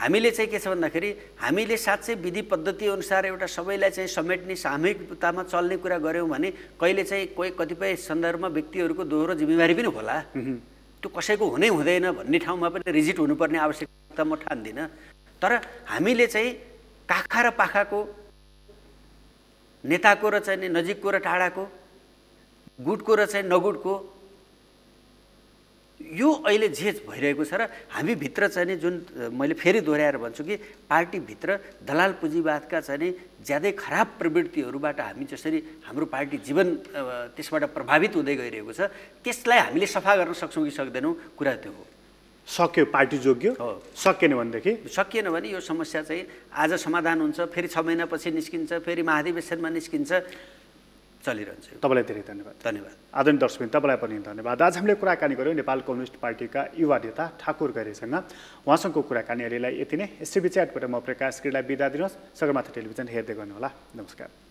हामीले चाहिँ के छ भन्दाखेरि हामीले साँच्चै विधि पद्धति अनुसार एउटा सबैलाई चाहिँ समेट्ने सामूहिकतामा चल्ने कुरा गऱ्यौँ भने कहिले चाहिँ कोही कतिपय सन्दर्भमा व्यक्तिहरूको दोहोरो जिम्मेवारी पनि होला। त्यो कसैको हुनै हुँदैन भन्ने ठाउँमा पनि रिजिट हुनुपर्ने आवश्यकता म ठान्दिनँ। तर हामीले चाहिँ काखा र पाखाको, नेताको र चाहिँ नजिकको र टाढाको, गुटको र चाहिँ नगुटको, यो अहिले झेज भइरहेको छ र हामी भित्र चाहिँ जुन मैले फेरि दोहोऱ्याएर भन्छु कि पार्टी भित्र दलाल पुँजीवादका चाहिँ ज्यादै खराब प्रवृत्तिहरूबाट हामी जसरी हाम्रो पार्टी जीवन त्यसबाट प्रभावित हुँदै गइरहेको छ त्यसलाई हामीले सफा गर्न सक्छौँ कि सक्दैनौँ कुरा त्यो हो। सक्यो पार्टी जोग्यो, सकेन भनेदेखि सकिएन भने यो समस्या चाहिँ आज समाधान हुन्छ फेरि 6 महिनापछि निस्किन्छ फेरि महाधिवेशनमा निस्किन्छ चलिरहन्छ। तपाईलाई धेरै धन्यवाद। धन्यवाद आदरणीय दर्शक मित्र, तपाईलाई पनि धन्यवाद। आज हामीले कुराकानी गऱ्यौँ नेपाल कम्युनिस्ट पार्टीका युवा नेता ठाकुर गैरेसँग, उहाँसँगको कुराकानी अहिलेलाई यति नै। एसटिभी च्याटबाट म प्रकाश क्रिडा बिदा दिनुहोस्। सगरमाथ टेलिभिजन हेर्दै गर्नुहोला। नमस्कार।